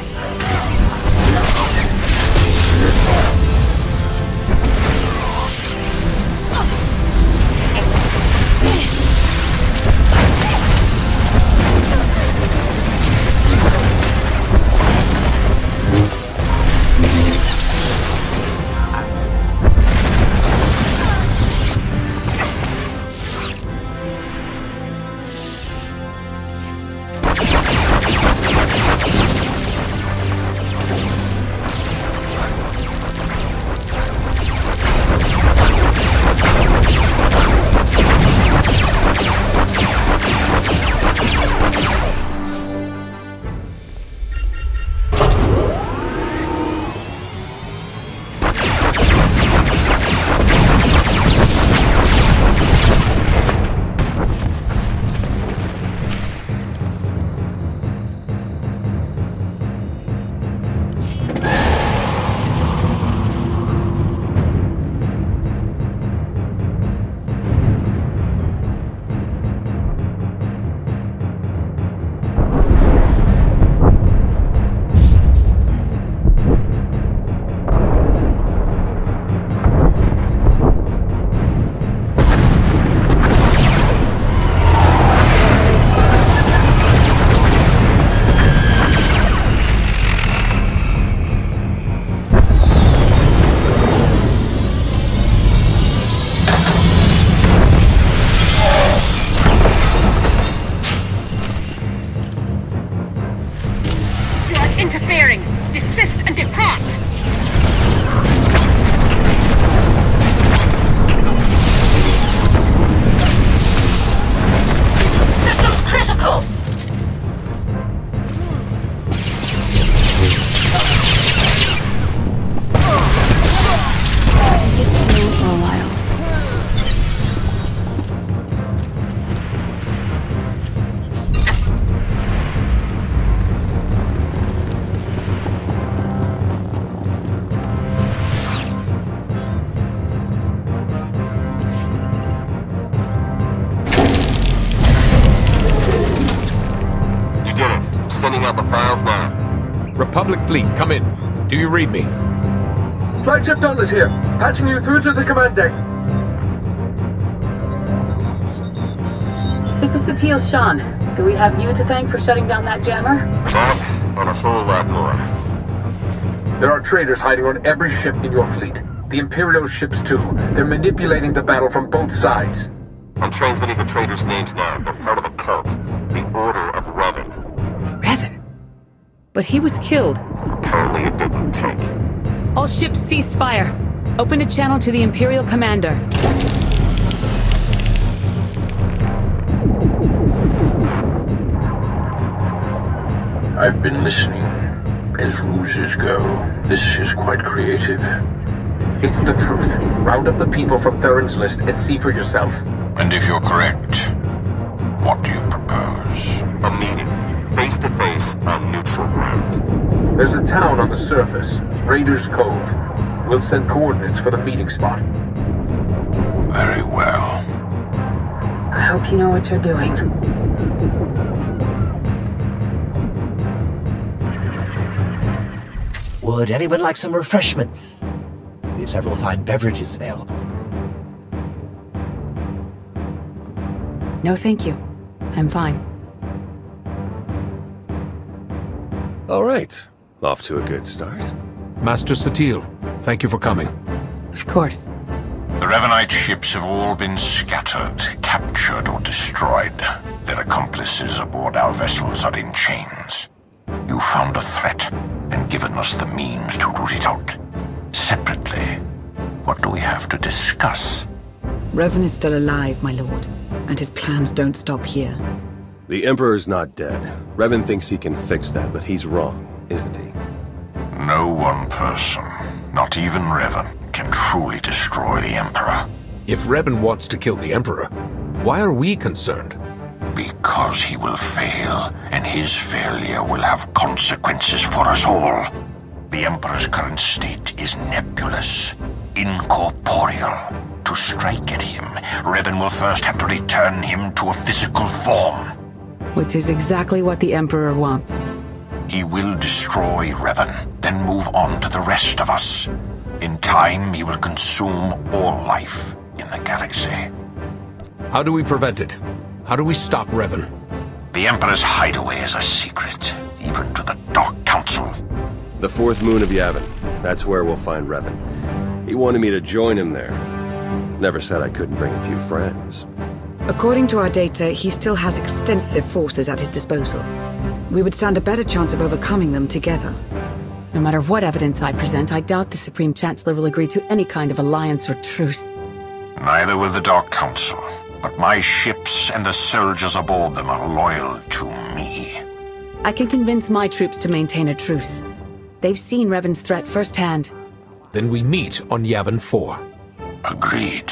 Republic fleet, come in. Do you read me? Flagship Dauntless here, patching you through to the command deck. This is Satele Shan. Do we have you to thank for shutting down that jammer? That, and a whole lot more. There are traitors hiding on every ship in your fleet. The Imperial ships too. They're manipulating the battle from both sides. I'm transmitting the traitors' names now. They're part of a cult. The Order of Revan. Revan? But he was killed. Apparently it didn't take. All ships cease fire. Open a channel to the Imperial Commander. I've been listening. As ruses go, this is quite creative. It's the truth. Round up the people from Theron's list and see for yourself. And if you're correct, what do you propose? A meeting. Face-to-face on neutral ground. There's a town on the surface, Raiders Cove. We'll send coordinates for the meeting spot. Very well. I hope you know what you're doing. Would anyone like some refreshments? We have several fine beverages available. No, thank you. I'm fine. All right. Off to a good start. Master Satele, thank you for coming. Of course. The Revanite ships have all been scattered, captured or destroyed. Their accomplices aboard our vessels are in chains. You found a threat and given us the means to root it out. Separately, what do we have to discuss? Revan is still alive, my lord, and his plans don't stop here. The Emperor's not dead. Revan thinks he can fix that, but he's wrong, isn't he? No one person, not even Revan, can truly destroy the Emperor. If Revan wants to kill the Emperor, why are we concerned? Because he will fail, and his failure will have consequences for us all. The Emperor's current state is nebulous, incorporeal. To strike at him, Revan will first have to return him to a physical form. which is exactly what the Emperor wants. He will destroy Revan, then move on to the rest of us. In time, he will consume all life in the galaxy. How do we prevent it? How do we stop Revan? The Emperor's hideaway is a secret, even to the Dark Council. The fourth moon of Yavin. That's where we'll find Revan. He wanted me to join him there. Never said I couldn't bring a few friends. According to our data, he still has extensive forces at his disposal. We would stand a better chance of overcoming them together. No matter what evidence I present, I doubt the Supreme Chancellor will agree to any kind of alliance or truce. Neither will the Dark Council. But my ships and the soldiers aboard them are loyal to me. I can convince my troops to maintain a truce. They've seen Revan's threat firsthand. Then we meet on Yavin four. Agreed.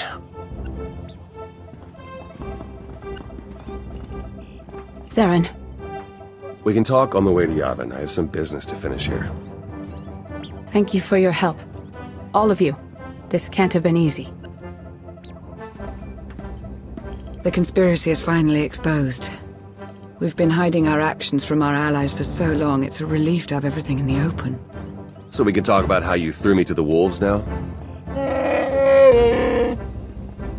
Theron. We can talk on the way to Yavin. I have some business to finish here. Thank you for your help. All of you. This can't have been easy. The conspiracy is finally exposed. We've been hiding our actions from our allies for so long, it's a relief to have everything in the open. So we can talk about how you threw me to the wolves now?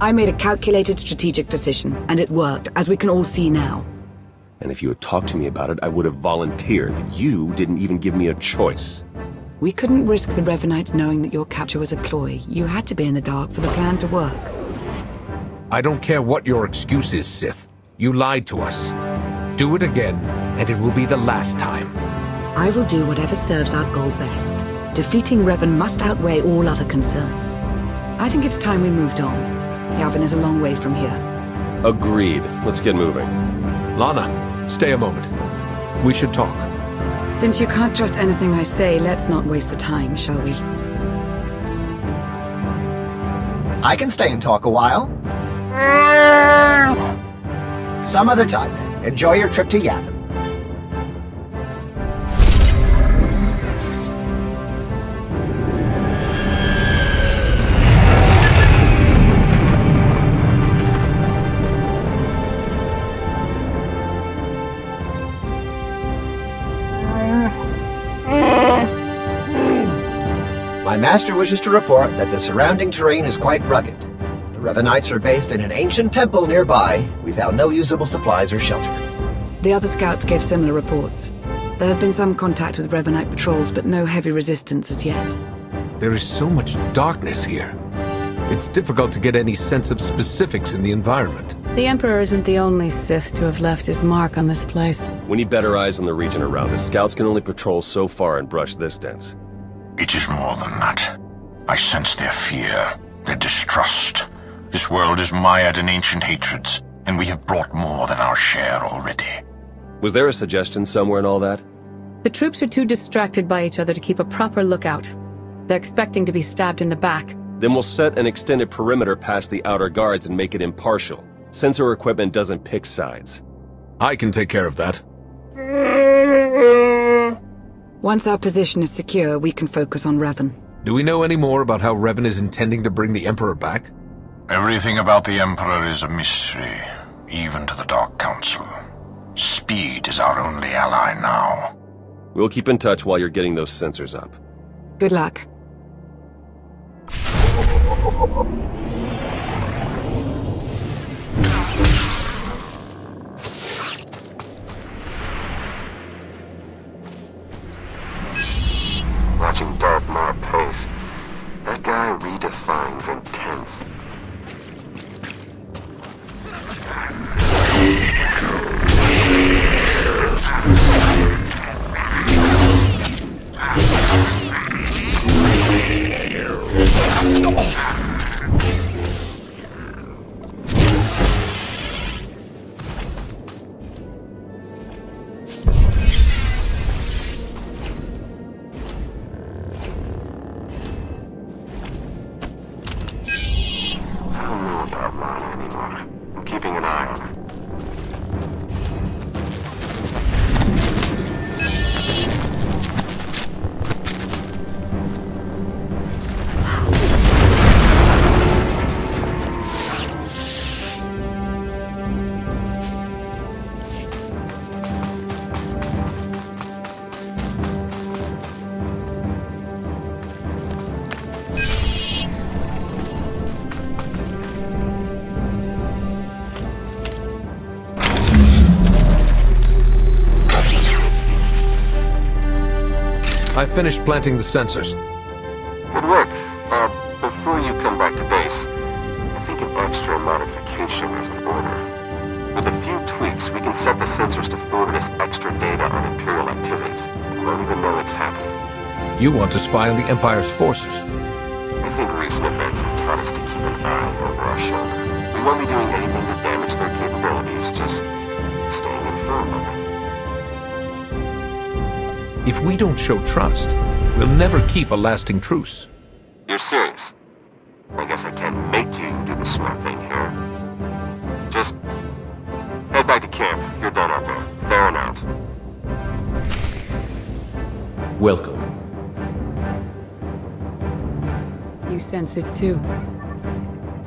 I made a calculated strategic decision, and it worked, as we can all see now. And if you had talked to me about it, I would have volunteered, but you didn't even give me a choice. We couldn't risk the Revanites knowing that your capture was a ploy. You had to be in the dark for the plan to work. I don't care what your excuse is, Sith. You lied to us. Do it again, and it will be the last time. I will do whatever serves our goal best. Defeating Revan must outweigh all other concerns. I think it's time we moved on. Yavin is a long way from here. Agreed. Let's get moving. Lana, stay a moment. We should talk. Since you can't trust anything I say, let's not waste the time, shall we? I can stay and talk a while. Some other time, then. Enjoy your trip to Yavin. My master wishes to report that the surrounding terrain is quite rugged. The Revanites are based in an ancient temple nearby. We found no usable supplies or shelter. The other scouts gave similar reports. There has been some contact with Revanite patrols, but no heavy resistance as yet. There is so much darkness here. It's difficult to get any sense of specifics in the environment. The Emperor isn't the only Sith to have left his mark on this place. We need better eyes on the region around us. Scouts can only patrol so far and brush this dense. It is more than that. I sense their fear, their distrust. This world is mired in ancient hatreds, and we have brought more than our share already. Was there a suggestion somewhere in all that? The troops are too distracted by each other to keep a proper lookout. They're expecting to be stabbed in the back. Then we'll set an extended perimeter past the outer guards and make it impartial. Sensor equipment doesn't pick sides. I can take care of that. Once our position is secure, we can focus on Revan. Do we know any more about how Revan is intending to bring the Emperor back? Everything about the Emperor is a mystery, even to the Dark Council. Speed is our only ally now. We'll keep in touch while you're getting those sensors up. Good luck. Watching Darth Maul pace. That guy redefines intense. I finished planting the sensors. Good work. Uh, before you come back to base, I think an extra modification is in order. With a few tweaks, we can set the sensors to forward us extra data on Imperial activities. We won't even know it's happening. You want to spy on the Empire's forces? I think recent events have taught us to keep an eye over our shoulder. We won't be doing anything to damage their capabilities, just staying informed on them. If we don't show trust, we'll never keep a lasting truce. You're serious? I guess I can't make you do the smart thing here. Just head back to camp. You're done out there. Theron out. Welcome. You sense it too.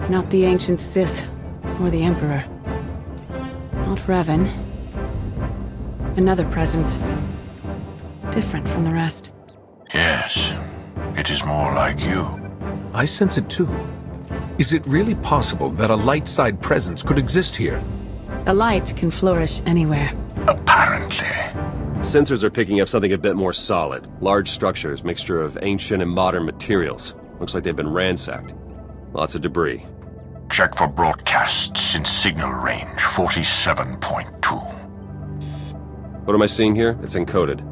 Not the ancient Sith, or the Emperor. Not Revan. Another presence. Different from the rest. Yes, it is more like you. I sense it too. Is it really possible that a light side presence could exist here? The light can flourish anywhere. Apparently. Sensors are picking up something a bit more solid. Large structures, mixture of ancient and modern materials. Looks like they've been ransacked. Lots of debris. Check for broadcasts in signal range forty-seven point two. What am I seeing here? It's encoded.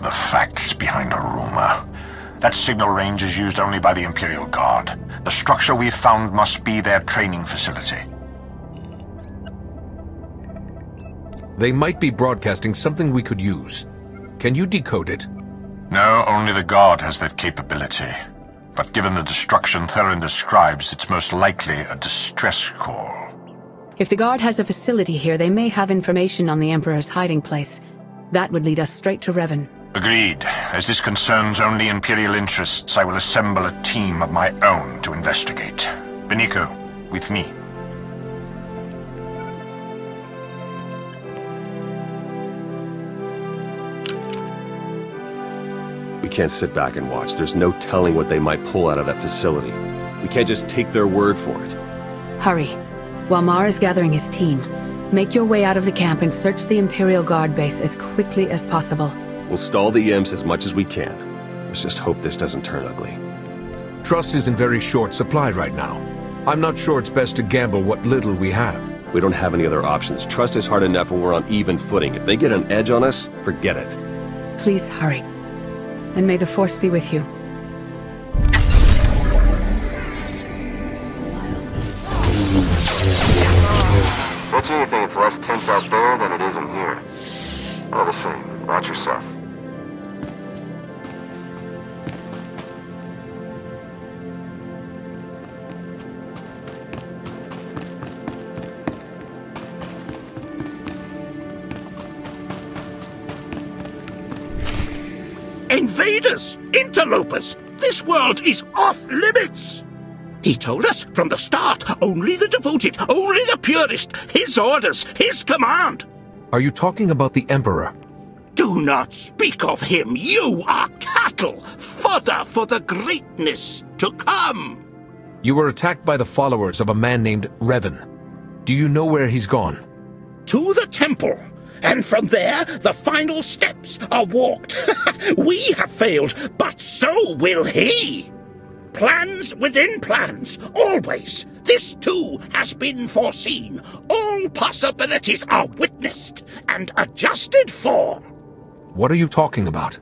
The facts behind a rumor. That signal range is used only by the Imperial Guard. The structure we've found must be their training facility. They might be broadcasting something we could use. Can you decode it? No, only the Guard has that capability. But given the destruction Theron describes, it's most likely a distress call. If the Guard has a facility here, they may have information on the Emperor's hiding place. That would lead us straight to Revan. Agreed. As this concerns only Imperial interests, I will assemble a team of my own to investigate. Beniko, with me. We can't sit back and watch. There's no telling what they might pull out of that facility. We can't just take their word for it. Hurry. While Mar is gathering his team, make your way out of the camp and search the Imperial Guard base as quickly as possible. We'll stall the E Ms as much as we can. Let's just hope this doesn't turn ugly. Trust is in very short supply right now. I'm not sure it's best to gamble what little we have. We don't have any other options. Trust is hard enough when we're on even footing. If they get an edge on us, forget it. Please hurry. And may the Force be with you. Bet you anything it's less tense out there than it is in here. All the same, watch yourself. Invaders! Interlopers! This world is off limits! He told us from the start, only the devoted, only the purist, his orders, his command. Are you talking about the Emperor? Do not speak of him. You are cattle, fodder for the greatness to come. You were attacked by the followers of a man named Revan. Do you know where he's gone? To the temple. And from there, the final steps are walked. We have failed, but so will he. Plans within plans, always. This too has been foreseen. All possibilities are witnessed and adjusted for. What are you talking about?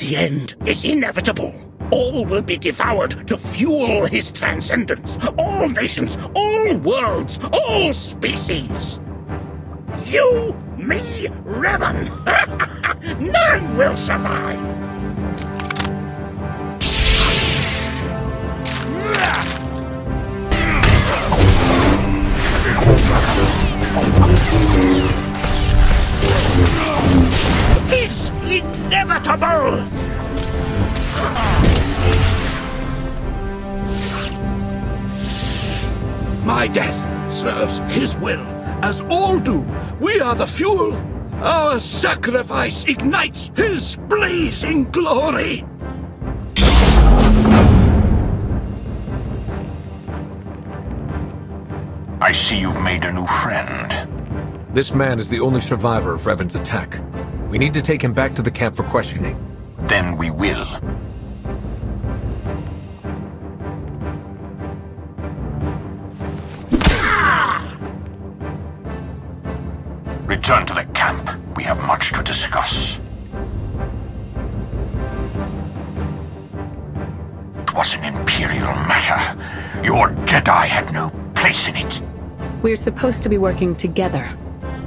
The end is inevitable. All will be devoured to fuel his transcendence. All nations, all worlds, all species. You, me, Revan. None will survive. Is inevitable. My death serves his will, as all do. We are the fuel. Our sacrifice ignites his blazing glory. I see you've made a new friend. This man is the only survivor of Revan's attack. We need to take him back to the camp for questioning. then we will. Return to the camp. We have much to discuss. It was an Imperial matter. Your Jedi had no place in it. We're supposed to be working together.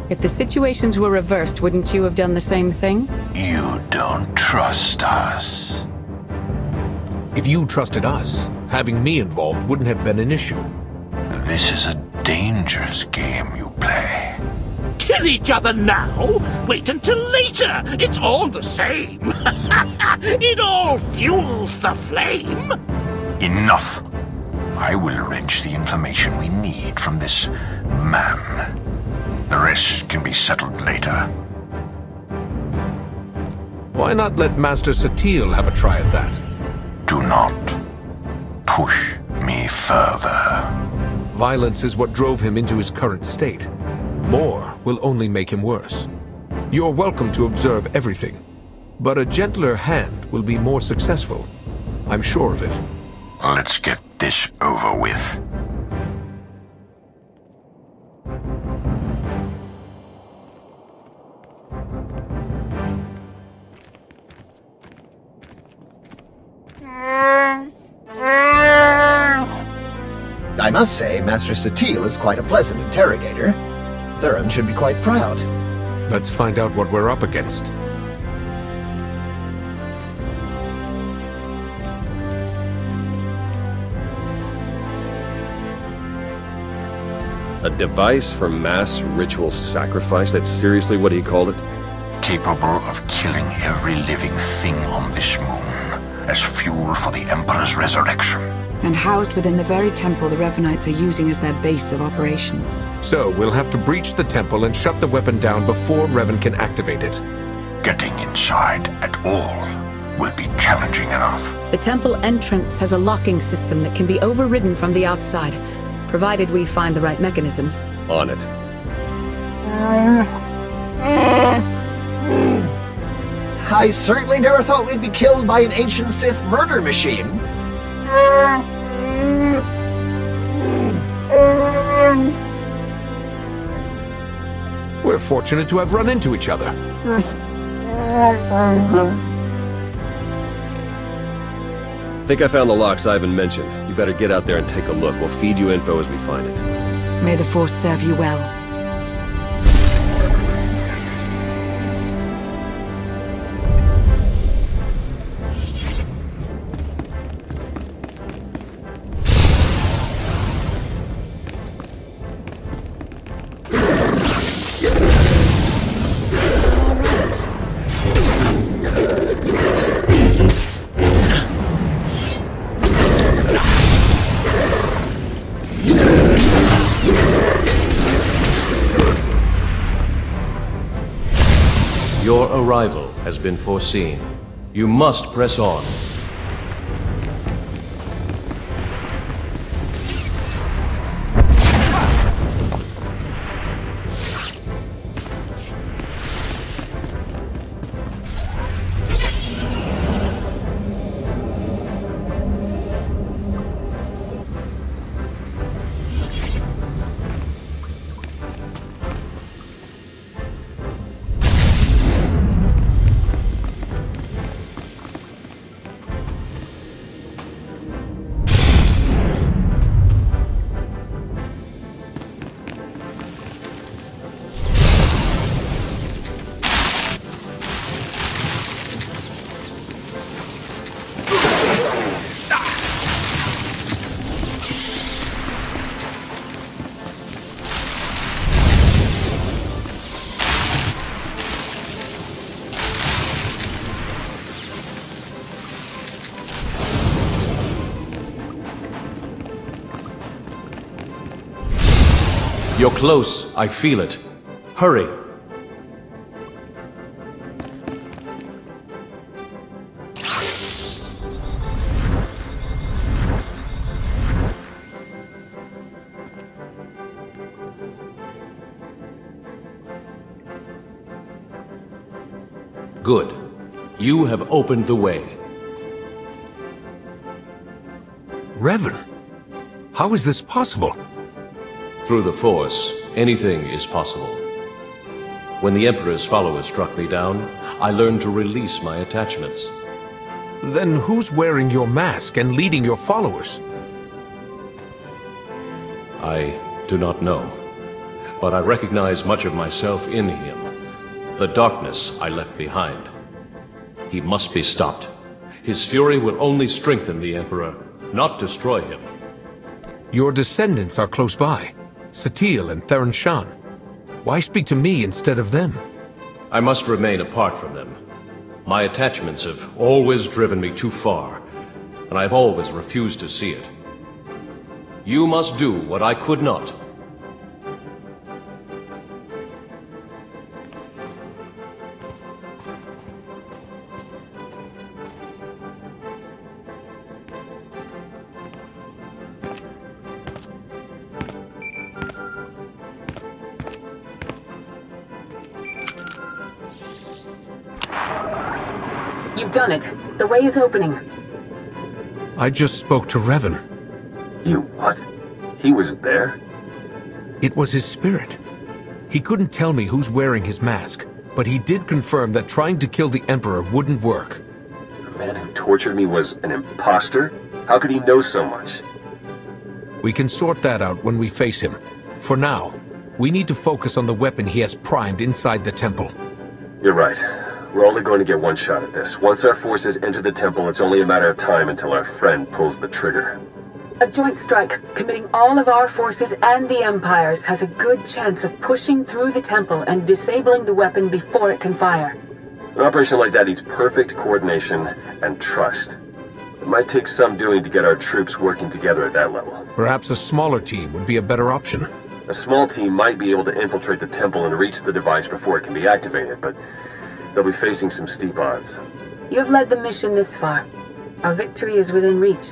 If the situations were reversed, wouldn't you have done the same thing? You don't trust us. If you trusted us, having me involved wouldn't have been an issue. This is a dangerous game you play. Kill each other now? Wait until later! It's all the same! It all fuels the flame! Enough! I will wrench the information we need from this man. The rest can be settled later. Why not let Master Satele have a try at that? Do not push me further. Violence is what drove him into his current state. More will only make him worse. You're welcome to observe everything, but a gentler hand will be more successful. I'm sure of it. Let's get this over with. I must say, Master Satele is quite a pleasant interrogator. Theron should be quite proud. Let's find out what we're up against. A device for mass ritual sacrifice? That's seriously what he called it? Capable of killing every living thing on this moon as fuel for the Emperor's resurrection. And housed within the very temple the Revanites are using as their base of operations. So, we'll have to breach the temple and shut the weapon down before Revan can activate it. Getting inside at all will be challenging enough. The temple entrance has a locking system that can be overridden from the outside, provided we find the right mechanisms. On it. I certainly never thought we'd be killed by an ancient Sith murder machine. We're fortunate to have run into each other. Think I found the locks Ivan mentioned. You better get out there and take a look. We'll feed you info as we find it. May the Force serve you well. Arrival has been foreseen. You must press on. You're close, I feel it. Hurry. Good. You have opened the way. Revan, how is this possible? Through the Force, anything is possible. When the Emperor's followers struck me down, I learned to release my attachments. Then who's wearing your mask and leading your followers? I do not know, but I recognize much of myself in him. The darkness I left behind. He must be stopped. His fury will only strengthen the Emperor, not destroy him. Your descendants are close by, Satele and Theron Shan. Why speak to me instead of them? I must remain apart from them. My attachments have always driven me too far, and I've always refused to see it. You must do what I could not. You've done it. The way is opening. I just spoke to Revan. You what? He was there? It was his spirit. He couldn't tell me who's wearing his mask, but he did confirm that trying to kill the Emperor wouldn't work. The man who tortured me was an imposter? How could he know so much? We can sort that out when we face him. For now, we need to focus on the weapon he has primed inside the temple. You're right. We're only going to get one shot at this. Once our forces enter the temple, it's only a matter of time until our friend pulls the trigger. A joint strike, committing all of our forces and the Empire's, has a good chance of pushing through the temple and disabling the weapon before it can fire. An operation like that needs perfect coordination and trust. It might take some doing to get our troops working together at that level. Perhaps a smaller team would be a better option. A small team might be able to infiltrate the temple and reach the device before it can be activated, but they'll be facing some steep odds. You've led the mission this far. Our victory is within reach.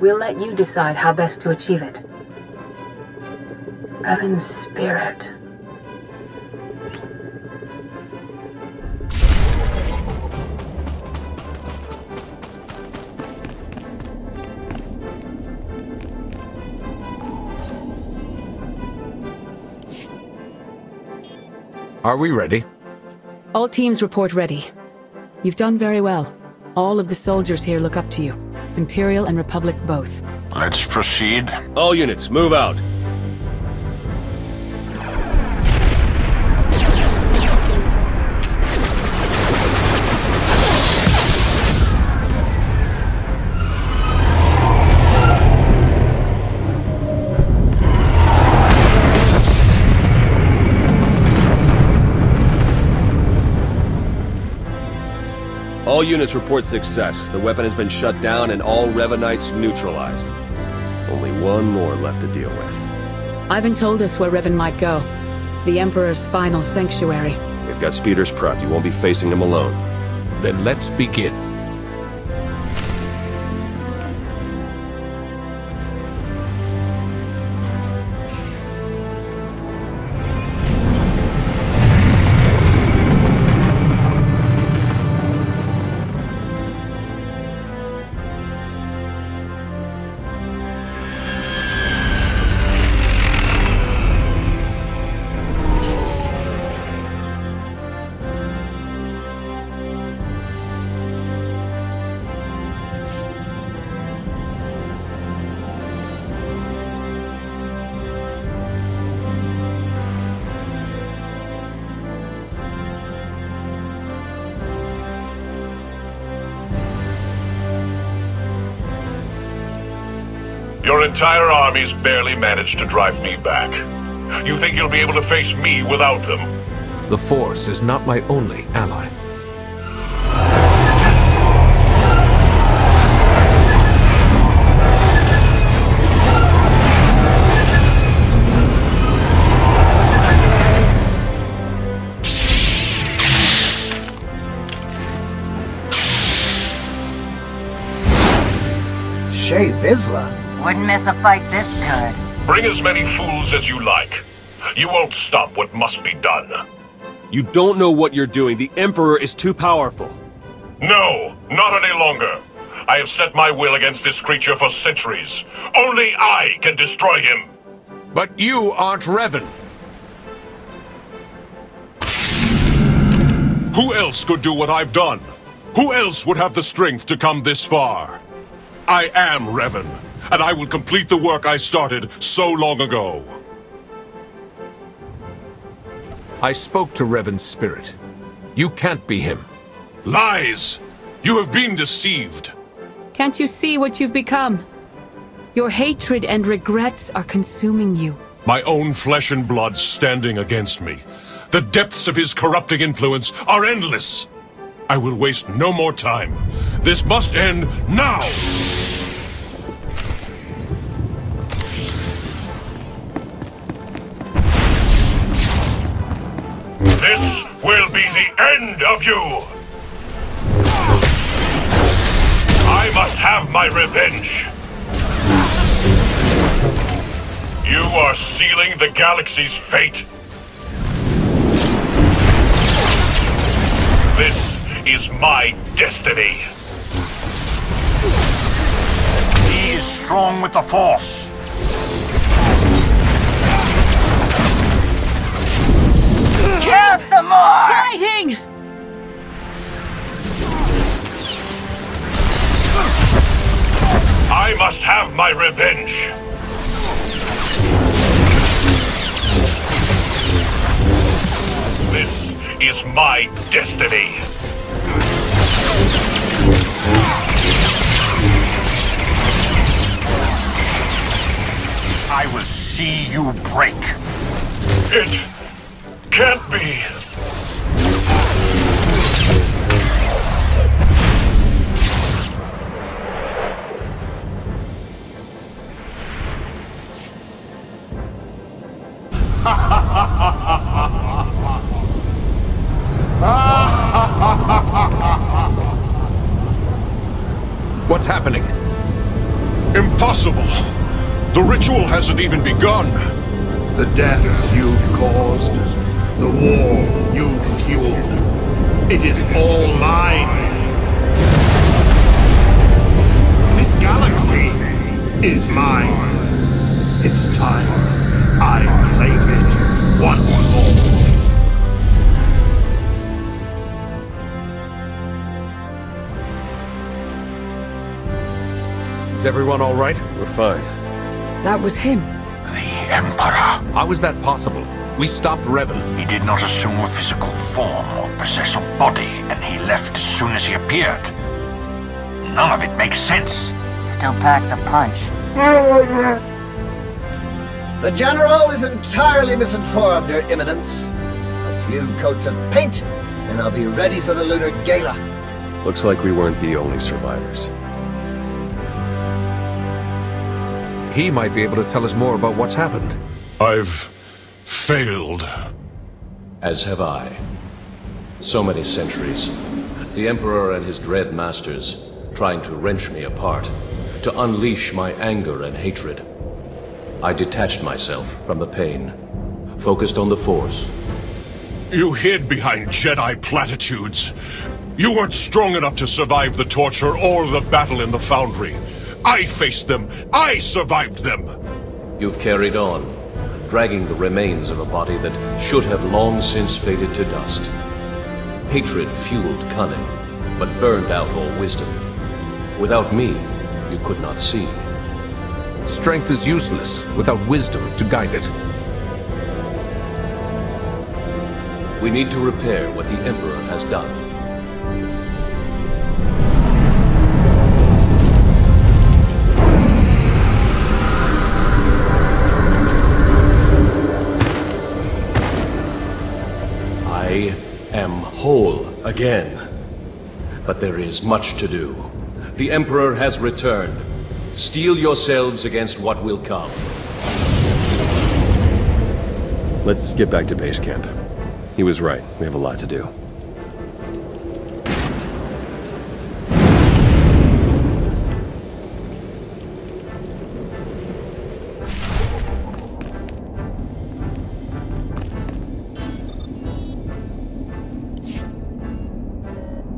We'll let you decide how best to achieve it. Revan's spirit. Are we ready? All teams report ready. You've done very well. All of the soldiers here look up to you. Imperial and Republic both. Let's proceed. All units, move out. All units report success. The weapon has been shut down and all Revanites neutralized. Only one more left to deal with. Ivan told us where Revan might go. The Emperor's final sanctuary. We've got speeders prepped. You won't be facing them alone. Then let's begin. Your entire army's barely managed to drive me back. You think you'll be able to face me without them? The Force is not my only ally. Shae Vizla? Wouldn't miss a fight this good. Bring as many fools as you like. You won't stop what must be done. You don't know what you're doing. The Emperor is too powerful. No, not any longer. I have set my will against this creature for centuries. Only I can destroy him. But you aren't Revan. Who else could do what I've done? Who else would have the strength to come this far? I am Revan, and I will complete the work I started so long ago. I spoke to Revan's spirit. You can't be him. Lies! You have been deceived. Can't you see what you've become? Your hatred and regrets are consuming you. My own flesh and blood standing against me. The depths of his corrupting influence are endless. I will waste no more time. This must end now! This will be the end of you! I must have my revenge! You are sealing the galaxy's fate! This is my destiny! He is strong with the Force! Cast some more! Guiding! I must have my revenge! This is my destiny! I will see you break! It can't be! What's happening? Impossible! The ritual hasn't even begun! The deaths you've caused, the war you've fueled, it is all mine! This galaxy is mine. It's time I claim it once more. Is everyone all right? We're fine. That was him. The Emperor. How was that possible? We stopped Revan. He did not assume a physical form or possess a body, and he left as soon as he appeared. None of it makes sense. Still packs a punch. The General is entirely misinformed, Your Eminence. A few coats of paint, and I'll be ready for the lunar gala. Looks like we weren't the only survivors. He might be able to tell us more about what's happened. I've failed. As have I. So many centuries. The Emperor and his dread masters, trying to wrench me apart, to unleash my anger and hatred. I detached myself from the pain, focused on the Force. You hid behind Jedi platitudes. You weren't strong enough to survive the torture or the battle in the Foundry. I faced them! I survived them! You've carried on, dragging the remains of a body that should have long since faded to dust. Hatred fueled cunning, but burned out all wisdom. Without me, you could not see. Strength is useless without wisdom to guide it. We need to repair what the Emperor has done. I am whole again. But there is much to do. The Emperor has returned. Steel yourselves against what will come. Let's get back to base camp. He was right. We have a lot to do.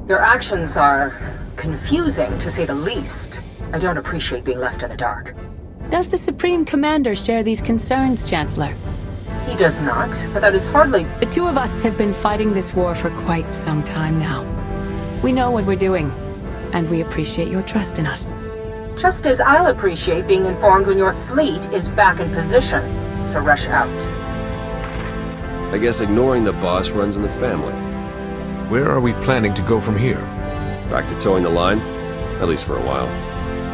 Your actions are confusing, to say the least. I don't appreciate being left in the dark. Does the Supreme Commander share these concerns, Chancellor? He does not, but that is hardly... The two of us have been fighting this war for quite some time now. We know what we're doing, and we appreciate your trust in us. Just as I'll appreciate being informed when your fleet is back in position, so rush out. I guess ignoring the boss runs in the family. Where are we planning to go from here? Back to towing the line, at least for a while.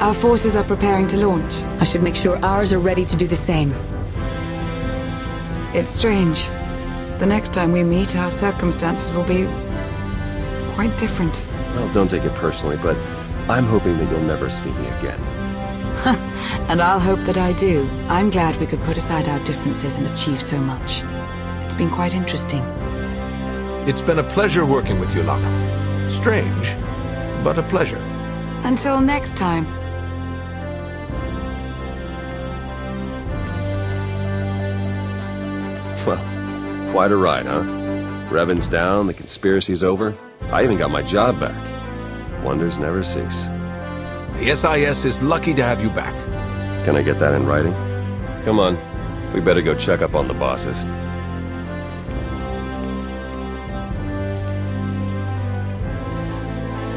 Our forces are preparing to launch. I should make sure ours are ready to do the same. It's strange. The next time we meet, our circumstances will be quite different. Well, don't take it personally, but I'm hoping that you'll never see me again. And I'll hope that I do. I'm glad we could put aside our differences and achieve so much. It's been quite interesting. It's been a pleasure working with you, Lana. Strange, but a pleasure. Until next time. Well, quite a ride, huh? Revan's down, the conspiracy's over. I even got my job back. Wonders never cease. The S I S is lucky to have you back. Can I get that in writing? Come on, we better go check up on the bosses.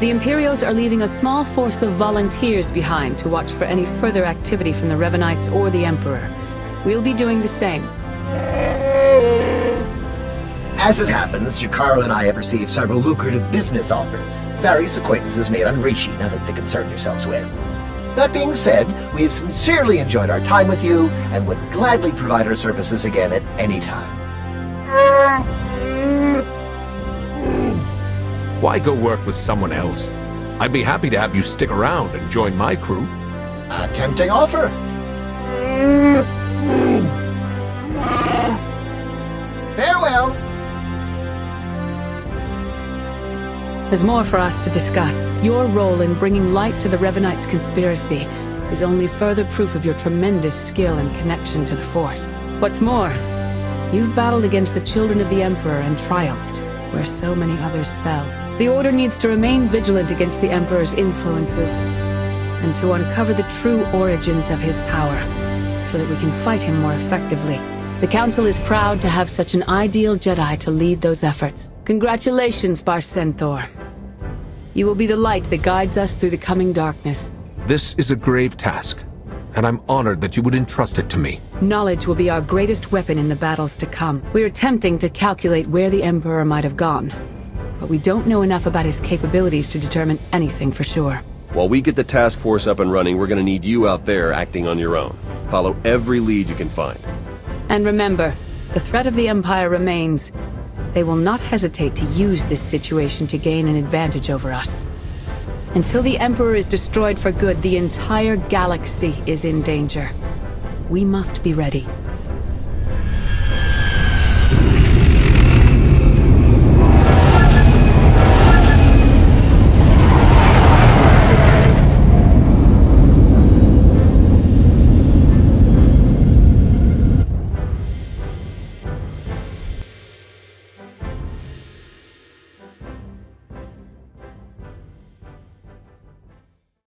The Imperials are leaving a small force of volunteers behind to watch for any further activity from the Revanites or the Emperor. We'll be doing the same. As it happens, Jakaro and I have received several lucrative business offers. Various acquaintances made on Rishi, nothing to concern yourselves with. That being said, we have sincerely enjoyed our time with you, and would gladly provide our services again at any time. Why go work with someone else? I'd be happy to have you stick around and join my crew. A tempting offer. Farewell. There's more for us to discuss. Your role in bringing light to the Revanites' conspiracy is only further proof of your tremendous skill and connection to the Force. What's more, you've battled against the children of the Emperor and triumphed, where so many others fell. The Order needs to remain vigilant against the Emperor's influences, and to uncover the true origins of his power, so that we can fight him more effectively. The Council is proud to have such an ideal Jedi to lead those efforts. Congratulations, Bar-Senthor. You will be the light that guides us through the coming darkness. This is a grave task, and I'm honored that you would entrust it to me. Knowledge will be our greatest weapon in the battles to come. We're attempting to calculate where the Emperor might have gone, but we don't know enough about his capabilities to determine anything for sure. While we get the task force up and running, we're gonna need you out there acting on your own. Follow every lead you can find. And remember, the threat of the Empire remains. They will not hesitate to use this situation to gain an advantage over us. Until the Emperor is destroyed for good, the entire galaxy is in danger. We must be ready.